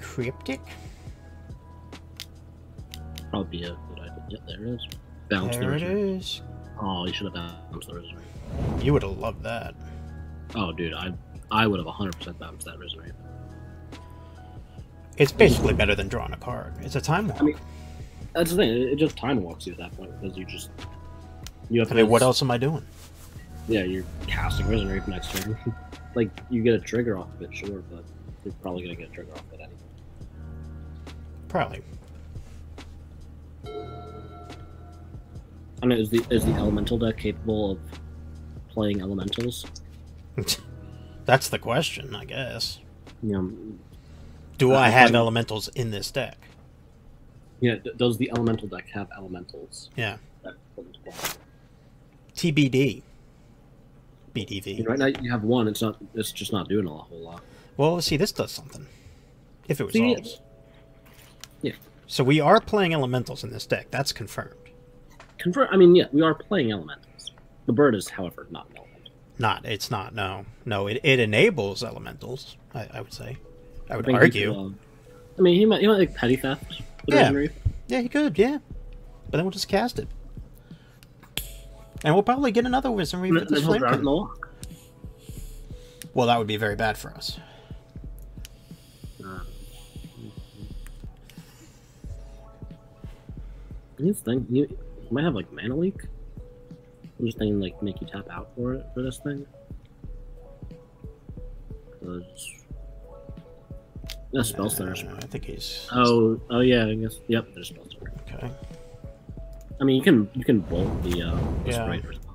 Cryptic? Probably a good idea. Yep, there it is. Bounce the Risen. There it is. Oh, you should have bounced the Risen Reef. You would have loved that. Oh, dude, I would have 100% bounced that Risen Reef. It's basically better than drawing a card. It's a time walk. I mean, that's the thing. It just time walks you at that point, because you just... you have to. I mean, what else am I doing? Yeah, you're casting Risen Reef next turn. Like, you get a trigger off of it, sure, but you're probably going to get a trigger off of it anyway. Probably. I mean, is the elemental deck capable of playing elementals? That's the question, I guess. Yeah. Do I have elementals in this deck? Yeah, does the elemental deck have elementals? Yeah. TBD. BDV. And right now you have 1. It's just not doing a whole lot. Well, see, this does something. If it was alls. Yeah. So we are playing elementals in this deck. That's confirmed. I mean, yeah, we are playing elementals. The bird is, however, not an elemental. It's not, no. No, it enables elementals, I would say. I would argue. I mean, he might like Petty Theft. Yeah. Yeah, he could, yeah. But then we'll just cast it. And we'll probably get another Risen Reef with this Flamekin. Well, that would be very bad for us. This thing, you might have like mana leak. I'm just thinking like make you tap out for it for this thing. That's spell center. I think he's. Oh yeah, I guess. Yep, there's spell center. Okay. I mean, you can bolt the sprite response.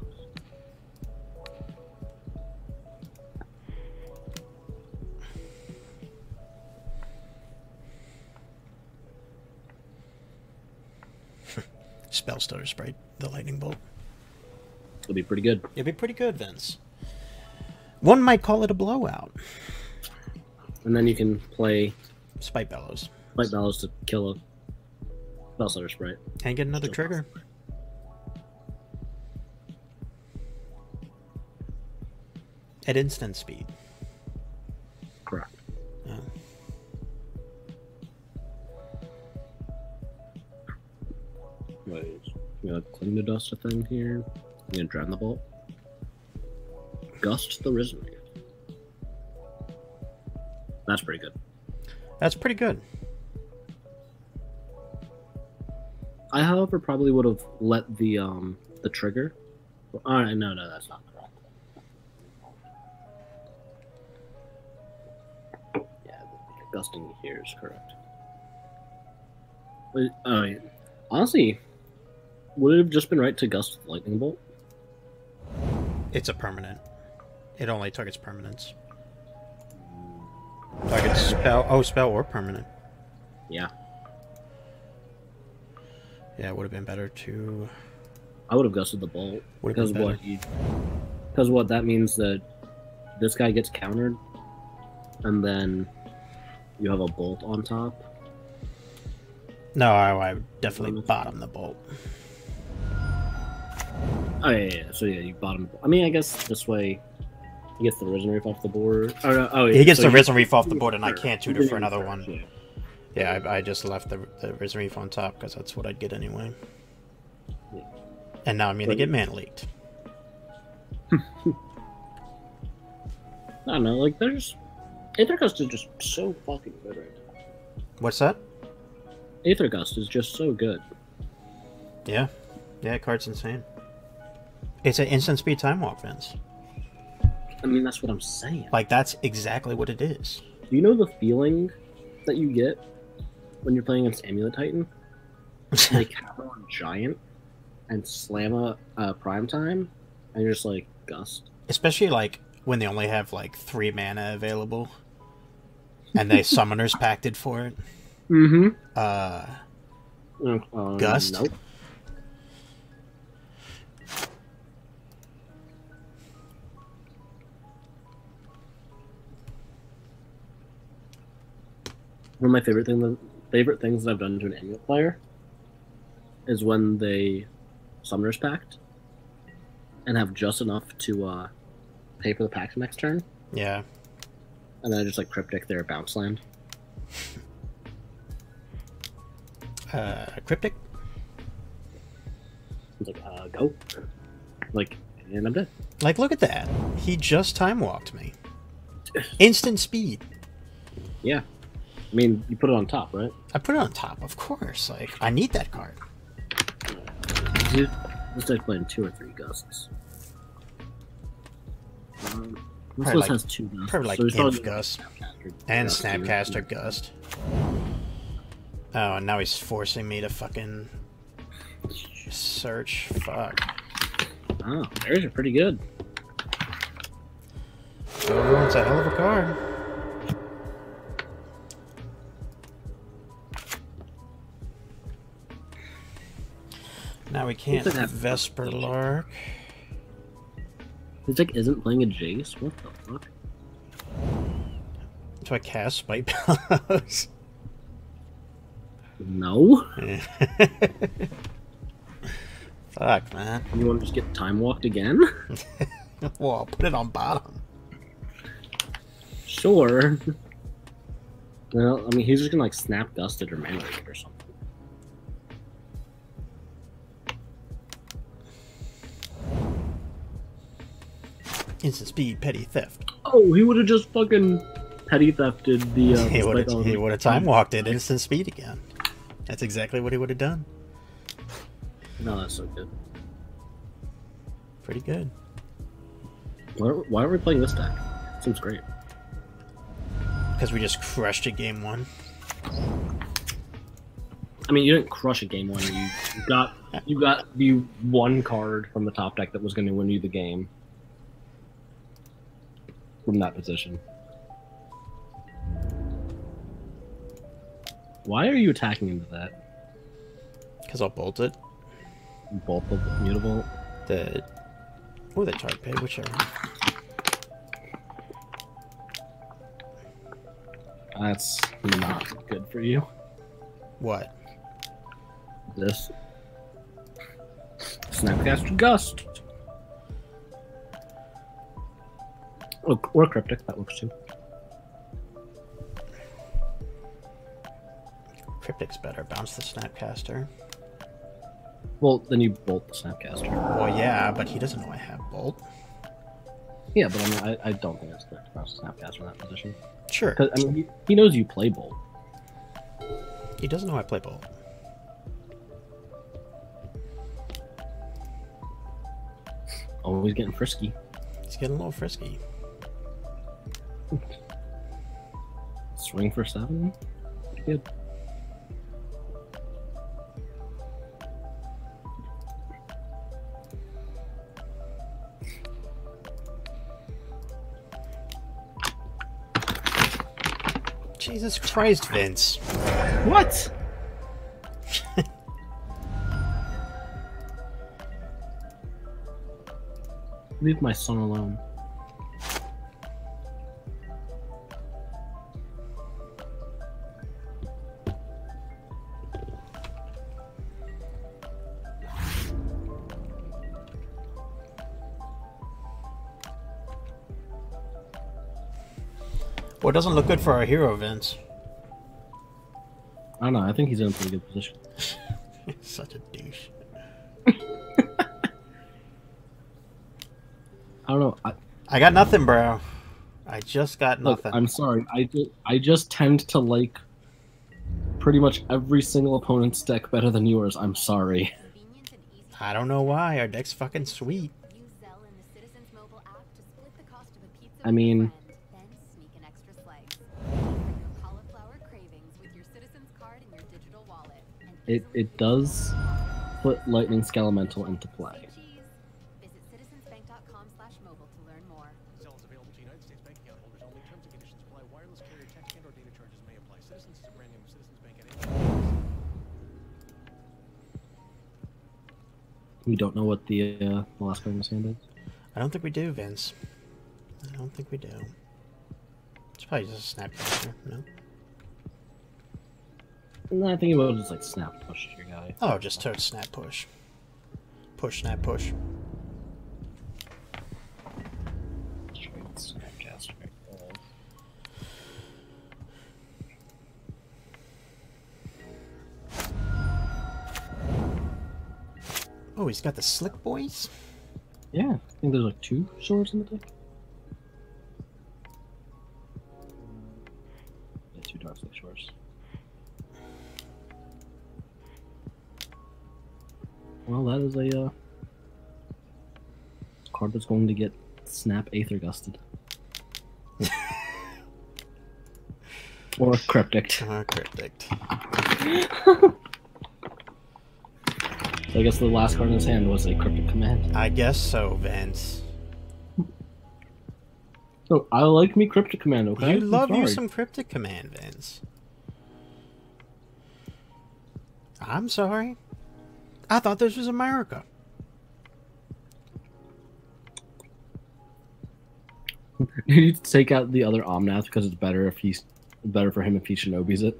Spellstutter Sprite, the Lightning Bolt. It'll be pretty good. It'll be pretty good, Vince. One might call it a blowout. And then you can play Spitebellows. Spitebellows to kill a Spell Slayer Sprite. And get another trigger. At instant speed. Correct. Yeah. Wait, I'm gonna cling the dust a thing here. I'm gonna drown the bolt. Gust the Risen Reef. That's pretty good. That's pretty good. I, however, probably would have let the trigger. All right, no, that's not correct. Yeah, the gusting here is correct. But, yeah. Honestly, would it have just been right to gust the lightning bolt? It's a permanent. It only took its permanence. So I could spell or permanent. Yeah. Yeah, it would have been better to... I would have gusted the bolt. Because what? That means that this guy gets countered, and then you have a bolt on top. No, I definitely bottom the bolt. Oh, yeah. So, yeah, you bottom the bolt. I mean, I guess this way he gets the Risen Reef off the board. Oh, no, oh, yeah. He gets the Risen Reef off the board, and I can't tutor for another one. Yeah. Yeah, I just left the Risen Reef on top because that's what I'd get anyway. Yeah. And now I'm going to get mana leaked. I don't know, like, there's... Aether Gust is just so fucking good right now. What's that? Aether Gust is just so good. Yeah. Yeah, that card's insane. It's an instant speed time walk, Vince. I mean, that's what I'm saying. Like, that's exactly what it is. Do you know the feeling that you get when you're playing against Amulet Titan? Like, have a giant and slam a prime time, and you're just like, gust. Especially, like, when they only have, like, 3 mana available, and they Summoner's Pacted for it. Mm-hmm. Gust? Nope. One of my favorite things that I've done to an Amulet player is when they Summoner's Pact and have just enough to pay for the pact next turn. Yeah. And then I just, like, Cryptic their bounce land. Cryptic? It's like, go. Like, and I'm dead. Like, look at that. He just time walked me. Instant speed. Yeah. I mean, you put it on top, right? I put it on top, of course. Like, I need that card. Dude, this guy's playing 2 or 3 gusts. This one has 2 gusts. Probably like Inf Gust and Snapcaster Gust. Oh, and now he's forcing me to fucking search. Fuck. Oh, theirs are pretty good. Oh, it's a hell of a card. Now we can't Vesper Lark. This deck isn't playing a Jace? What the fuck? Do I cast Spitebellows? No. Fuck, man. You want to just get time walked again? Well, I'll put it on bottom. Sure. Well, I mean, he's just gonna, like, snap gusted or mana leak or something. Instant speed, petty theft. Oh, he would have just fucking petty thefted the. He would have time walked it, instant speed again. That's exactly what he would have done. No, that's so good. Pretty good. Why are we playing this deck? Seems great. Because we just crushed it game one. I mean, you didn't crush a game one. You got the one card from the top deck that was going to win you the game. From that position. Why are you attacking into that? Because I'll bolt it. Bolt the mutable. The... Or the target pay, whichever. That's not good for you. What? This. Snapcaster Gust. Or Cryptic, that works too. Cryptic's better. Bounce the Snapcaster. Well, then you bolt the Snapcaster. Well, yeah, but he doesn't know I have Bolt. Yeah, but I mean, I don't think it's correct to bounce the Snapcaster in that position. Sure. I mean, he knows you play Bolt. He doesn't know I play Bolt. Always getting frisky. He's getting a little frisky. Swing for 7? Good. Jesus Christ, Vince. What? Leave my son alone. Well, it doesn't look good for our hero, Vince. I don't know. I think he's in a pretty good position. He's such a douche. I don't know. I got nothing, bro. I just got nothing. Look, I'm sorry. I just tend to like pretty much every single opponent's deck better than yours. I'm sorry. I don't know why. Our deck's fucking sweet. I mean... It does put Lightning Skelemental into play. We don't know what the last card in this hand is. I don't think we do, Vince. I don't think we do. It's probably just a Snapcaster, no? No, I think it will just like snap push your guy. Oh, just total snap push. Push, snap, push. Snapcaster. Oh, he's got the Slick Boys? Yeah, I think there's like 2 swords in the deck. Yeah, 2 Dark Slick Swords. Well, that is a card that's going to get Snap Aether Gusted. Or Cryptic. Cryptic. So I guess the last card in his hand was a Cryptic Command. I guess so, Vince. So I like me Cryptic Command, okay? You love you some Cryptic Command, Vince. I'm sorry. I thought this was America. You need to take out the other Omnath because it's better if he's better for him if he Shinobis it.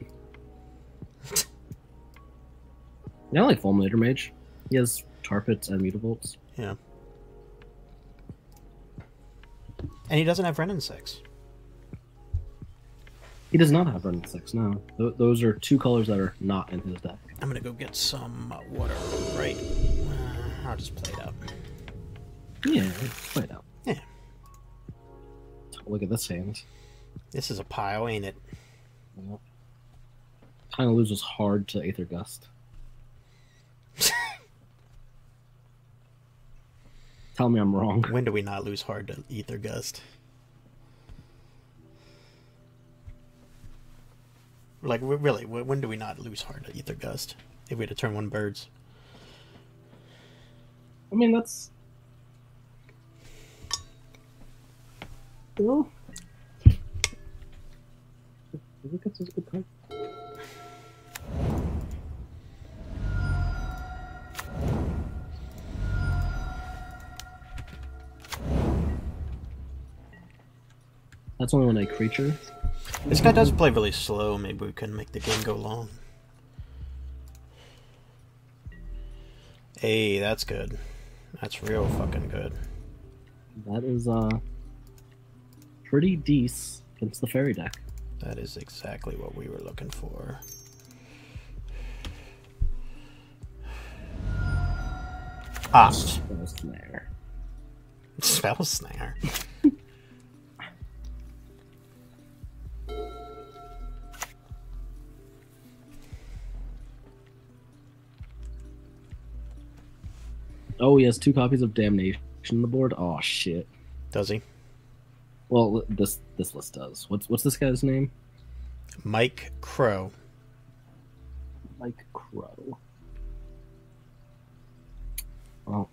Yeah, I like Fulminator Mage. He has Tar Pits and Mutabolts. Yeah. And he doesn't have Renin 6. He does not have Renin 6, no. Those are 2 colors that are not in his deck. I'm gonna go get some water, right? I'll just play it out. Yeah, play it out. Yeah. Look at this hand. This is a pile, ain't it? Yep. Kinda loses hard to Aether Gust. Tell me I'm wrong. When do we not lose hard to Aether Gust? Like, really, when do we not lose hard to Aether Gust? If we had to turn 1 birds. I mean, that's... Well... I think that's a good card. That's only when a creature This guy does play really slow. Maybe we can make the game go long. Hey, that's good. That's real fucking good. That is, pretty decent against the fairy deck. That is exactly what we were looking for. Ah. Spell snare. Spell snare? Oh, he has 2 copies of Damnation on the board. Oh shit. Does he? Well, this list does. What's this guy's name? Mike Crow. Mike Crow. Well,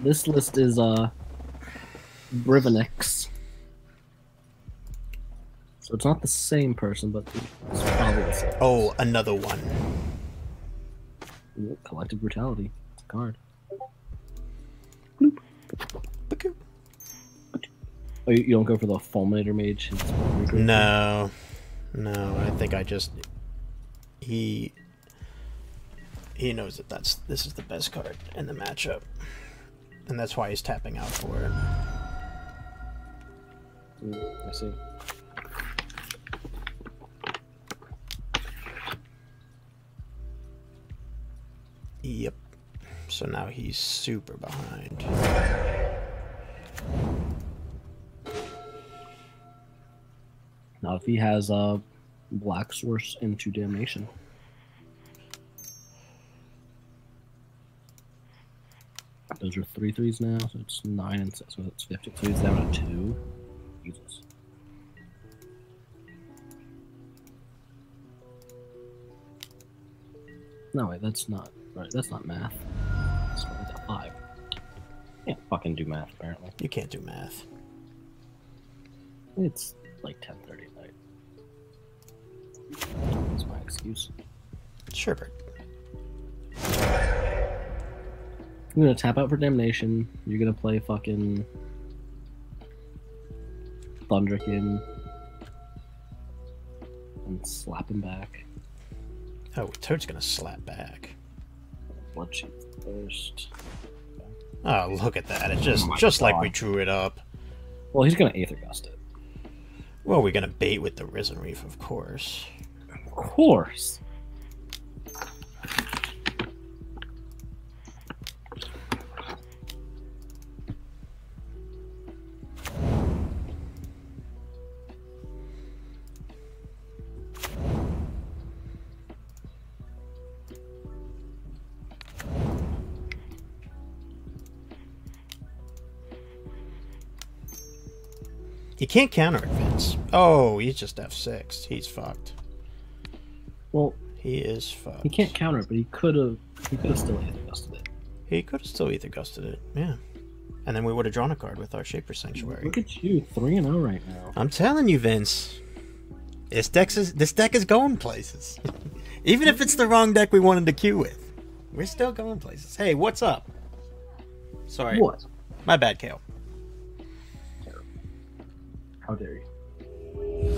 this list is Brivenix. So it's not the same person, but it's probably the same. Oh, another one. Ooh, Collective Brutality. Card. Bloop. Oh, you don't go for the Fulminator Mage? No. No, I think I just... He knows that this is the best card in the matchup. And that's why he's tapping out for it. I see. Yep. So now he's super behind. Now if he has a black source into Damnation. Those are 3 3s now, so it's 9 and 6, so it's 50. So he's down to 2. Jesus. No, wait, that's not right, that's not math. Five. Can't fucking do math, apparently. You can't do math. It's like 10:30 at night. That's my excuse. Sure, Bert. I'm gonna tap out for Damnation. You're gonna play fucking Thunderkin and slap him back. Oh, Toad's gonna slap back. Bloodshed first. Oh, look at that. It's just like we drew it up. Well, he's going to Aether Gust it. Well, we're going to bait with the Risen Reef, of course. Of course. He can't counter it, Vince. Oh, he's just F6. He's fucked. Well, he is fucked. He can't counter it, but he could have still Aether Gusted it. He could have still Aether Gusted it, yeah. And then we would have drawn a card with our Shaper Sanctuary. Look at you, 3-0 right now. I'm telling you, Vince. This deck is going places. Even if it's the wrong deck we wanted to queue with. We're still going places. Hey, what's up? Sorry. What? My bad, Kale. How dare you?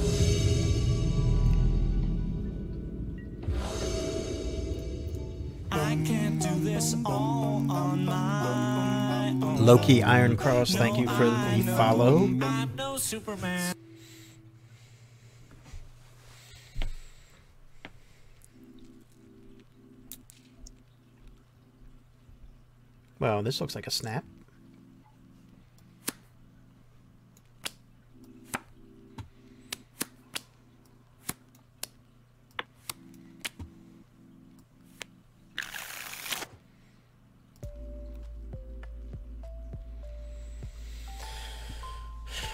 I can't do this all on my own. Loki Iron Cross, thank you for the follow. I'm no Superman. Well, this looks like a snap.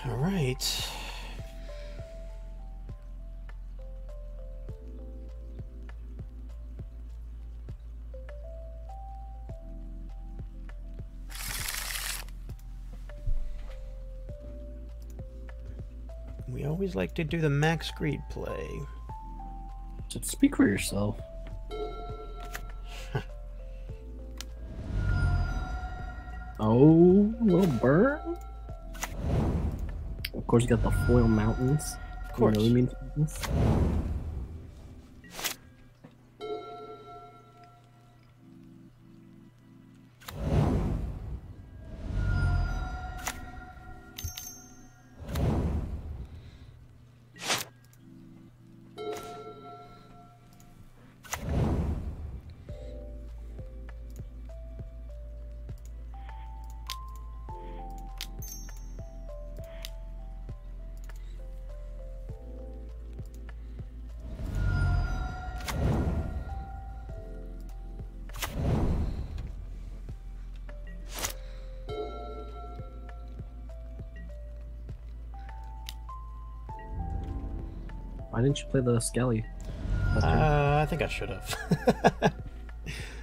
Alright. We always like to do the max greed play. Just speak for yourself. Oh, little bird. Of course, you got the foil mountains. course. You really mean things. Why didn't you play the Skelly? I think I should have.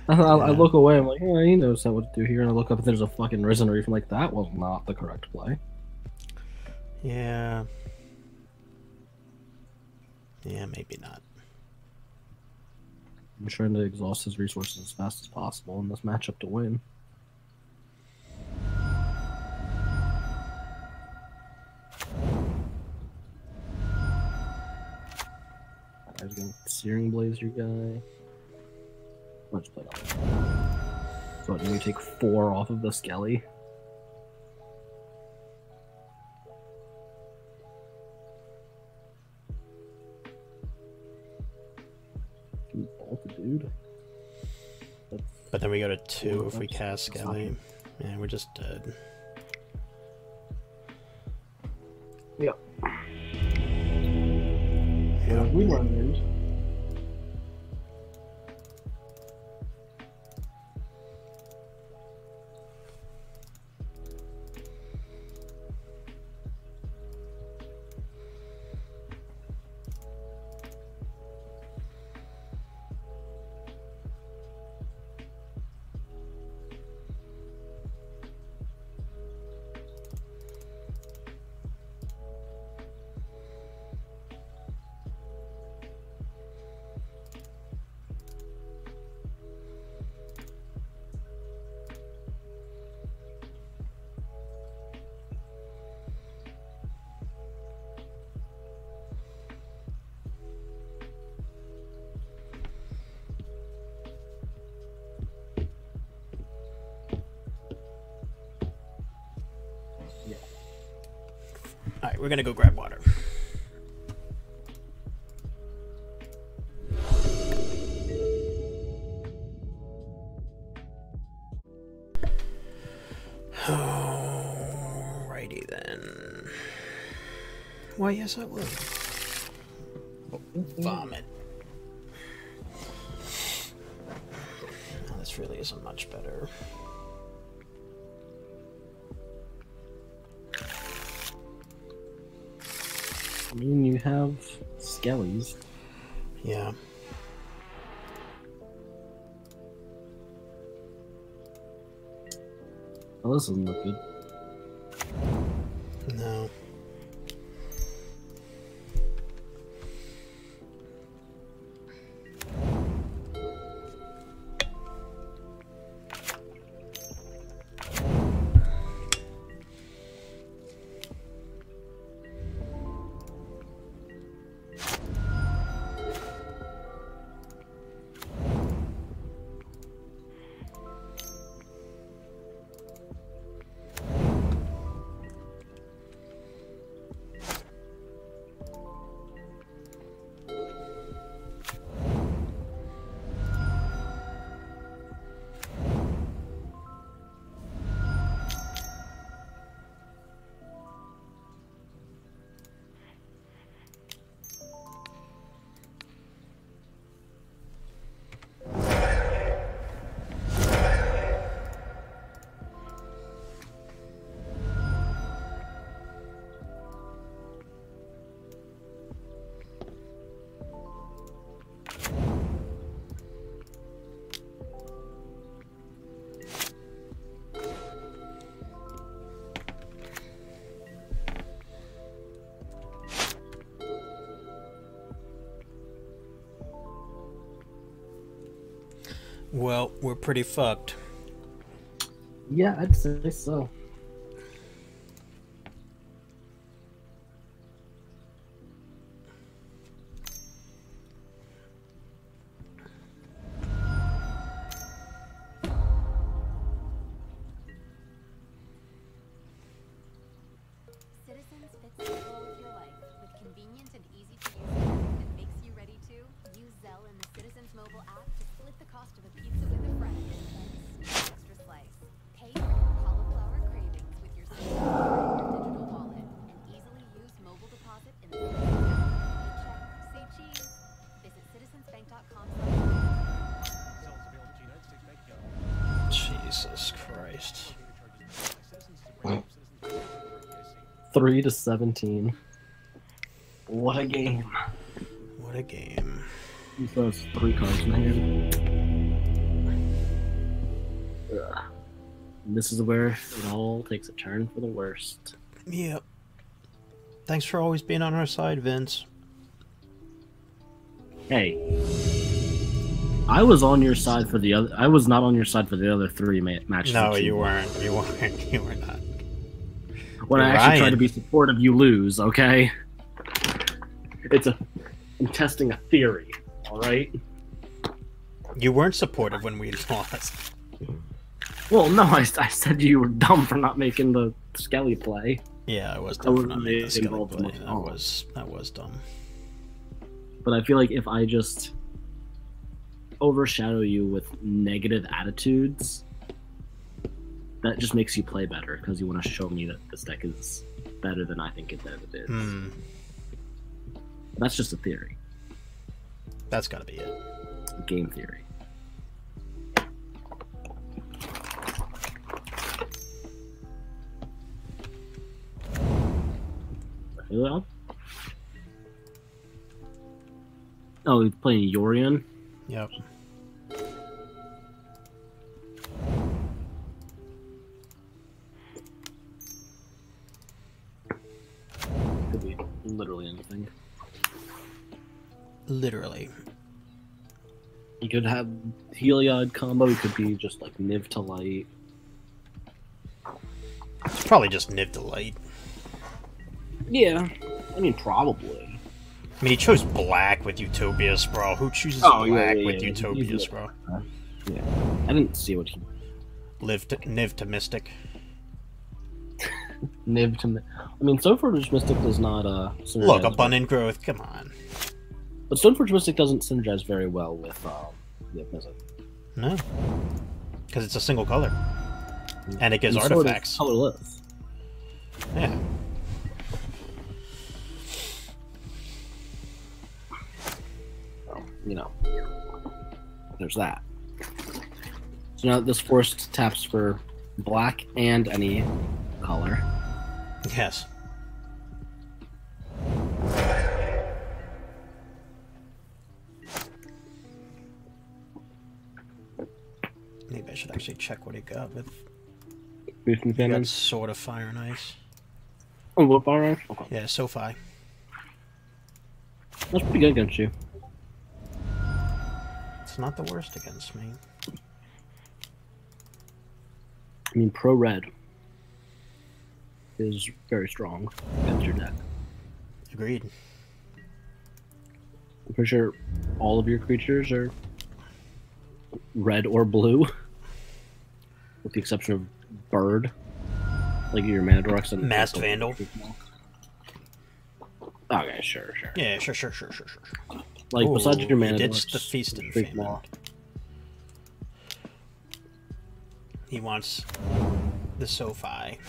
I look away, I'm like, yeah, he knows what to do here, and I look up and there's a fucking Risen Reef, I'm like, that was not the correct play. Yeah. Yeah, maybe not. I'm trying to exhaust his resources as fast as possible in this matchup to win. Searing Blazer guy. Let's play that. So we take 4 off of the Skelly. He's bolted, dude. That's but then we go to 2 if we cast Skelly. Man, we're just dead. Yep. Yeah, we learned. We're gonna go grab water. Alrighty then. Why, yes, I will. Vomit. Oh, this really isn't much better. I mean, you have Skellies. Yeah. Well, this doesn't look good. No. Well, we're pretty fucked. Yeah, I'd say so. Risen's fits the goal of your life with convenient and easy to use app that makes you ready to use Zelle in the Citizens mobile app to split the cost of a pizza with a friend and then an extra slice. Pay for your cauliflower cravings with your digital wallet and easily use mobile deposit in the check. Say cheese. Visit citizensbank.com. Jesus Christ. 3-17. What a game. What a game. He has 3 cards in hand. Ugh. And this is where it all takes a turn for the worst. Yep. Thanks for always being on our side, Vince. Hey. I was on your side for the other... I was not on your side for the other 3 matches. No, you weren't. You weren't. You were not. When I actually try to be supportive, you lose, okay? It's a... I'm testing a theory, alright? You weren't supportive when we lost. Well, no, I said you were dumb for not making the Skelly play. Yeah, I was dumb for not making the Skelly play. I was dumb. But I feel like if I just overshadow you with negative attitudes... that just makes you play better, because you want to show me that this deck is better than I think it is. Mm. That's just a theory. That's gotta be it. Game theory. Hello? Oh, he's playing Yorion? Yep. Could be literally anything. Literally. You could have Heliod combo, it could be just like Niv to Light. It's probably just Niv to Light. Yeah. I mean, probably. I mean, he chose black with Utopias, bro. Who chooses black with Utopias, bro? Yeah. I didn't see what he... Niv to Mystic. Niv to... I mean, Stoneforge Mystic does not... look, Abundant Growth, come on. But Stoneforge Mystic doesn't synergize very well with Niv-Mizzet. No. Because it's a single color. And it gives artifacts. Sort of colorless. Yeah. Well, you know. There's that. So now this forest taps for black and any color. Yes. Maybe I should actually check what he got with. He got Sword of Fire and Ice. Oh, what Fire and Ice? Okay. Yeah, SoFi. That's pretty good against you. It's not the worst against me. I mean, pro red is very strong against your deck. Agreed. I'm pretty sure all of your creatures are red or blue, with the exception of Bird, like your Mandarox and Masked Vandal. Okay, sure. Yeah, sure. Like, ooh, besides your Mandarox, it's the Feast and Famine. He wants the SoFi.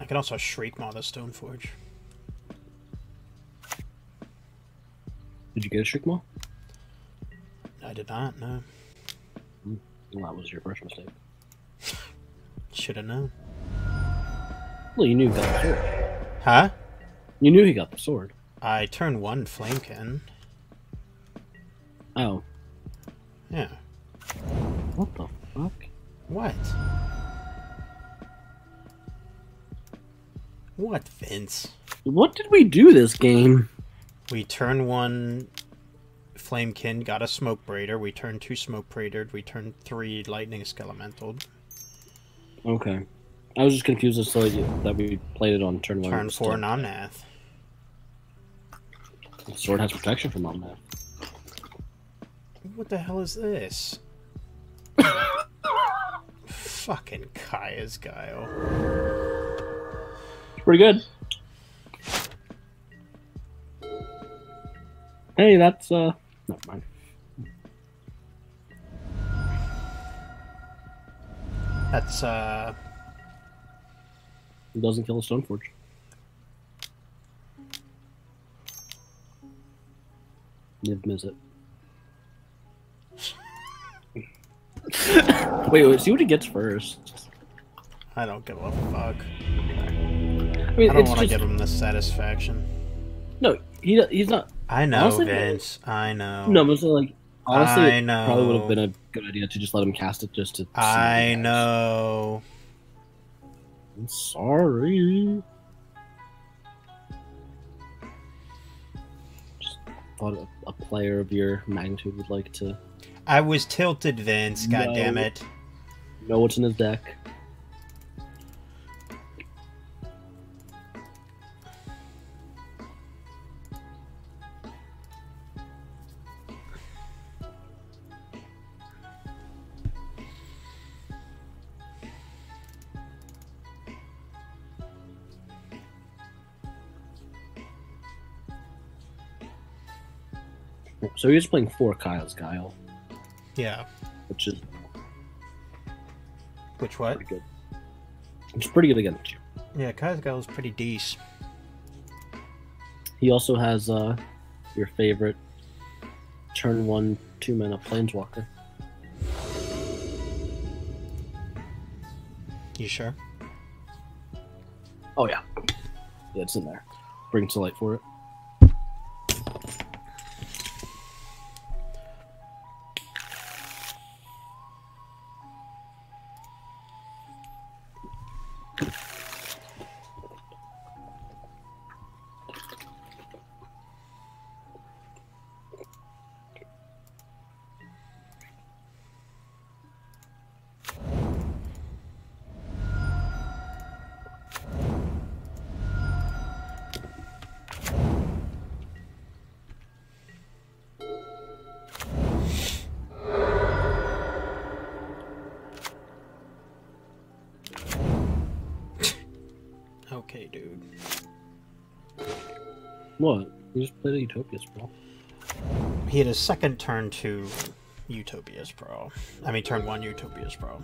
I can also Shriek Maw the Stoneforge. Did you get a Shriek Maw? I did not, no. Well, that was your first mistake. Should have known. Well, you knew he got the sword. Huh? You knew he got the sword. I turned 1 Flamekin. Oh. Yeah. What the fuck? What? What, Vince? What did we do this game? We turn 1 Flamekin, got a Smokebraider. We turn 2 Smokebaidered. We turn 3 Lightning Skelemental. Okay. I was just confused as to that we played it on turn 1. Turn 4 Omnath. The sword has protection from Omnath. What the hell is this? Fucking Kaya's Guile. Pretty good. Hey, that's never mind. That's It doesn't kill a Stoneforge. Niv-Mizzet. wait, see what it gets first. I don't give a fuck. I mean, I don't want to give him the satisfaction. No, he's not. I know, honestly, Vince. I know. No, but like honestly, it probably would have been a good idea to just let him cast it just to. I know. I'm sorry. Just thought a player of your magnitude would like to. I was tilted, Vince. God damn it! Know what's in his deck. So you're just playing 4 Kaya's Guile. Yeah. Which is... Which what? Pretty good. It's pretty good against you. Yeah, Kaya's Guile is pretty decent. He also has your favorite turn 1, 2-mana Planeswalker. You sure? Oh, yeah. Yeah, it's in there. Bring to light for it. What? He just played a Utopia Sprawl. He had his second turn to Utopia Sprawl. I mean, turn 1 Utopia Sprawl.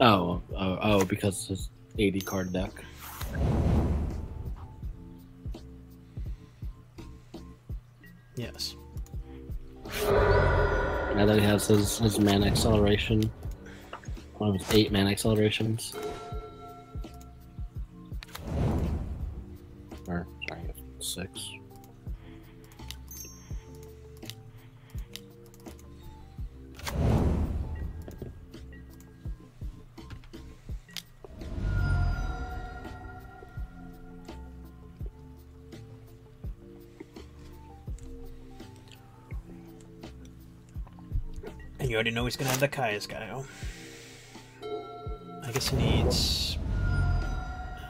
Oh, because his 80 card deck. Yes. Now that he has his mana acceleration, one of his 8 mana accelerations. Or, sorry, 6. And you already know he's going to have the Kaya's Guile. I guess he needs...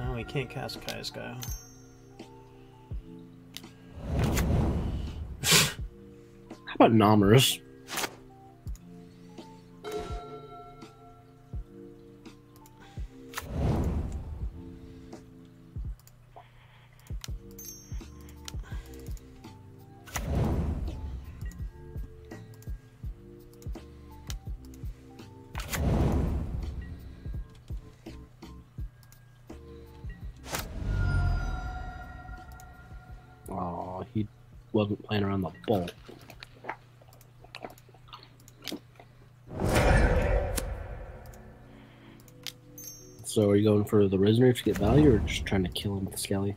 Oh, he can't cast Kaya's Guile. About Nommers. Oh, he wasn't playing around the bolt. So are you going for the Risen Reef to get value, or just trying to kill him with the Skelly?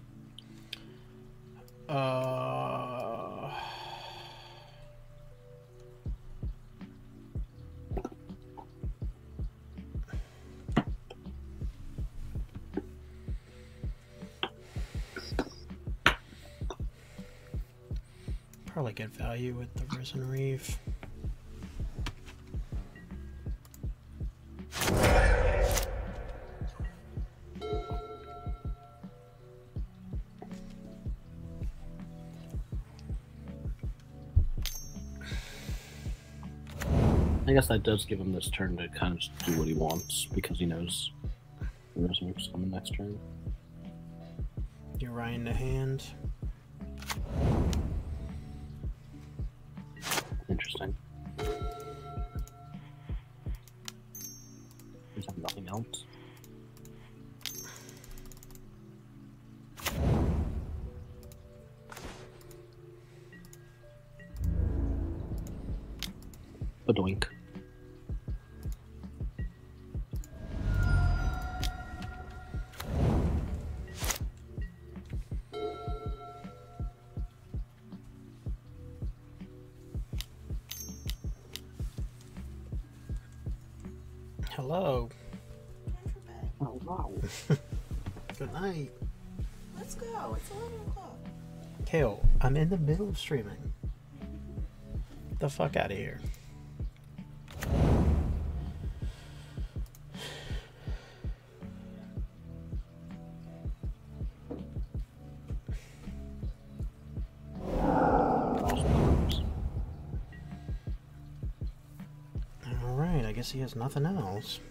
Probably get value with the Risen Reef. I guess that does give him this turn to kind of just do what he wants, because he knows the Resurrect's on the next turn. Yorion to hand. Interesting. There's nothing else. Doink. Hello. Oh, wow. Good night. Let's go. It's 11 o'clock. Kale, I'm in the middle of streaming. Get the fuck out of here. He has nothing else.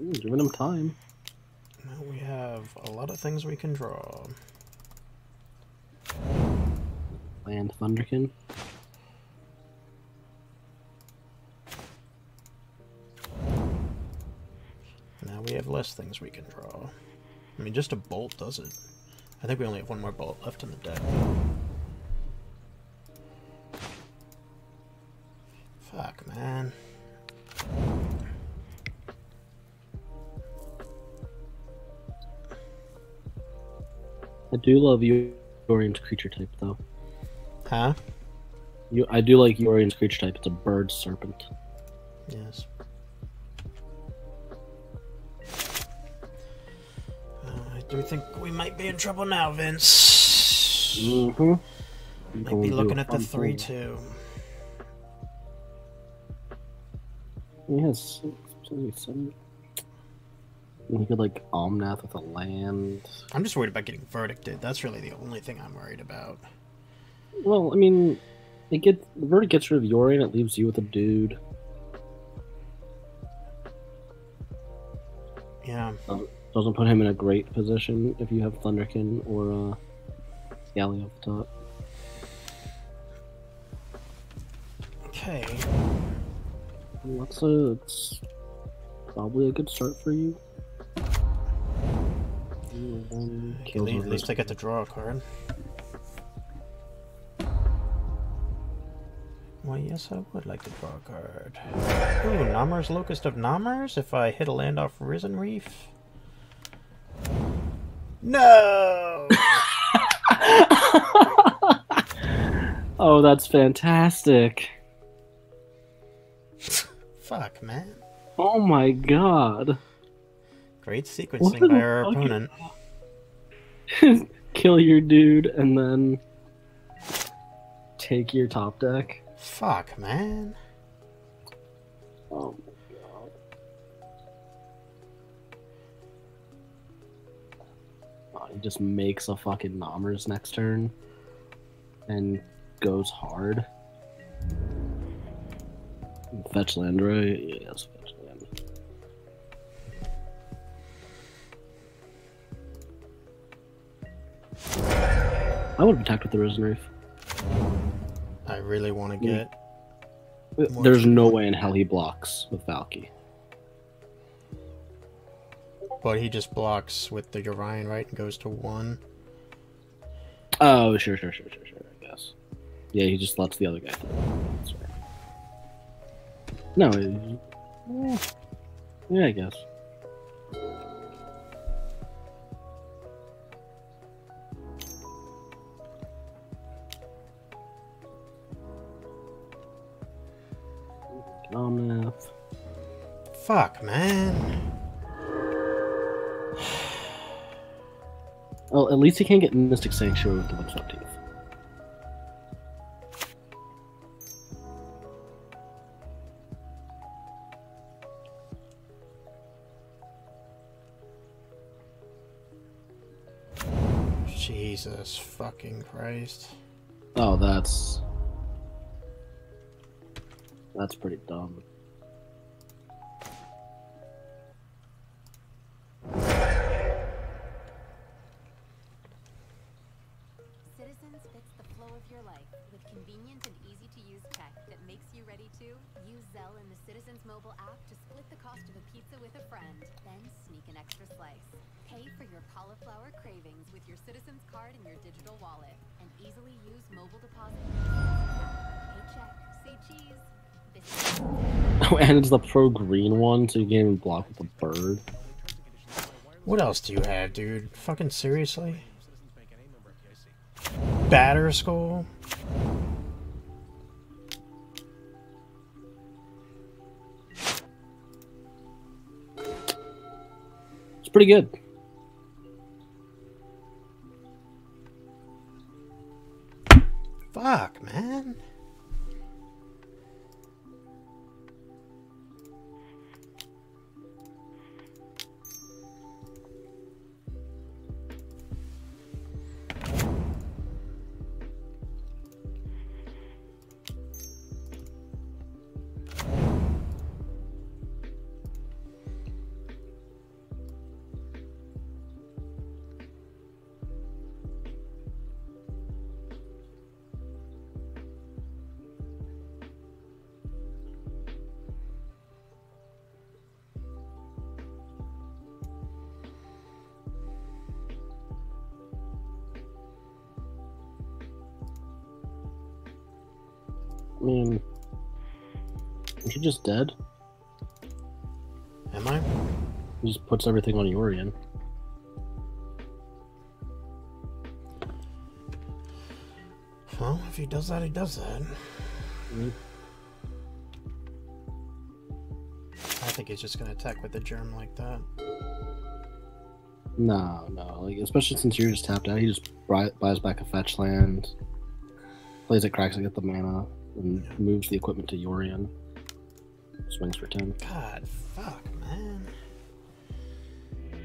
Ooh, giving him time. Now we have a lot of things we can draw. Land Thunderkin. We have less things we can draw. I mean, just a bolt does it. I think we only have one more bolt left in the deck. Fuck, man. I do love Yorion's creature type, though. Huh? I do like Yorion's creature type. It's a bird serpent. Yes. Do we think we might be in trouble now, Vince? Mm-hmm. Might be looking at the 3-2. Yes. We could, like, Omnath with a land. I'm just worried about getting verdicted. That's really the only thing I'm worried about. Well, I mean, the verdict gets rid of Yorion, it leaves you with a dude. Yeah. Doesn't put him in a great position if you have Thunderkin or Scally up top. Okay. Well, that's probably a good start for you. At least I get to draw a card. Well, yes, I would like to draw a card. Ooh, Nommers, Locust of Nommers. If I hit a land off Risen Reef. No! Oh, that's fantastic. Fuck, man. Oh my god. Great sequencing by our opponent. Kill your dude and then take your top deck. Fuck, man. Oh. He just makes a fucking Nommers next turn and goes hard. Fetch land, right? Yes, fetch land. I would have attacked with the Risen Reef. I really want to get... There's no way in hell he blocks with Valky. But he just blocks with the Yorion, right, and goes to 1. Oh, sure, I guess. Yeah, he just lets the other guy through. That's right. No, yeah, I guess. Omnath. Fuck, man. Well, at least he can't get Mystic Sanctuary with the Lips Up Teeth. Jesus fucking Christ. Oh, that's pretty dumb. Citizens fits the flow of your life with convenient and easy to use tech that makes you ready to use Zelle in the Citizens mobile app to split the cost of a pizza with a friend, then sneak an extra slice. Pay for your cauliflower cravings with your Citizens card in your digital wallet and easily use mobile deposit. Pay check, say cheese. Oh, and it's the pro green one, so you can't even block with the bird. What else do you have, dude? Fucking seriously? Batter Skull? It's pretty good. Fuck, man. I mean, is she just dead? Am I? He just puts everything on Yorion. Well, if he does that, he does that. Mm-hmm. I think he's just gonna attack with a germ like that. No, like especially since you're just tapped out, he just buys back a fetch land, plays it cracks to get the mana. And moves the equipment to Yorion. Swings for 10. God, fuck, man.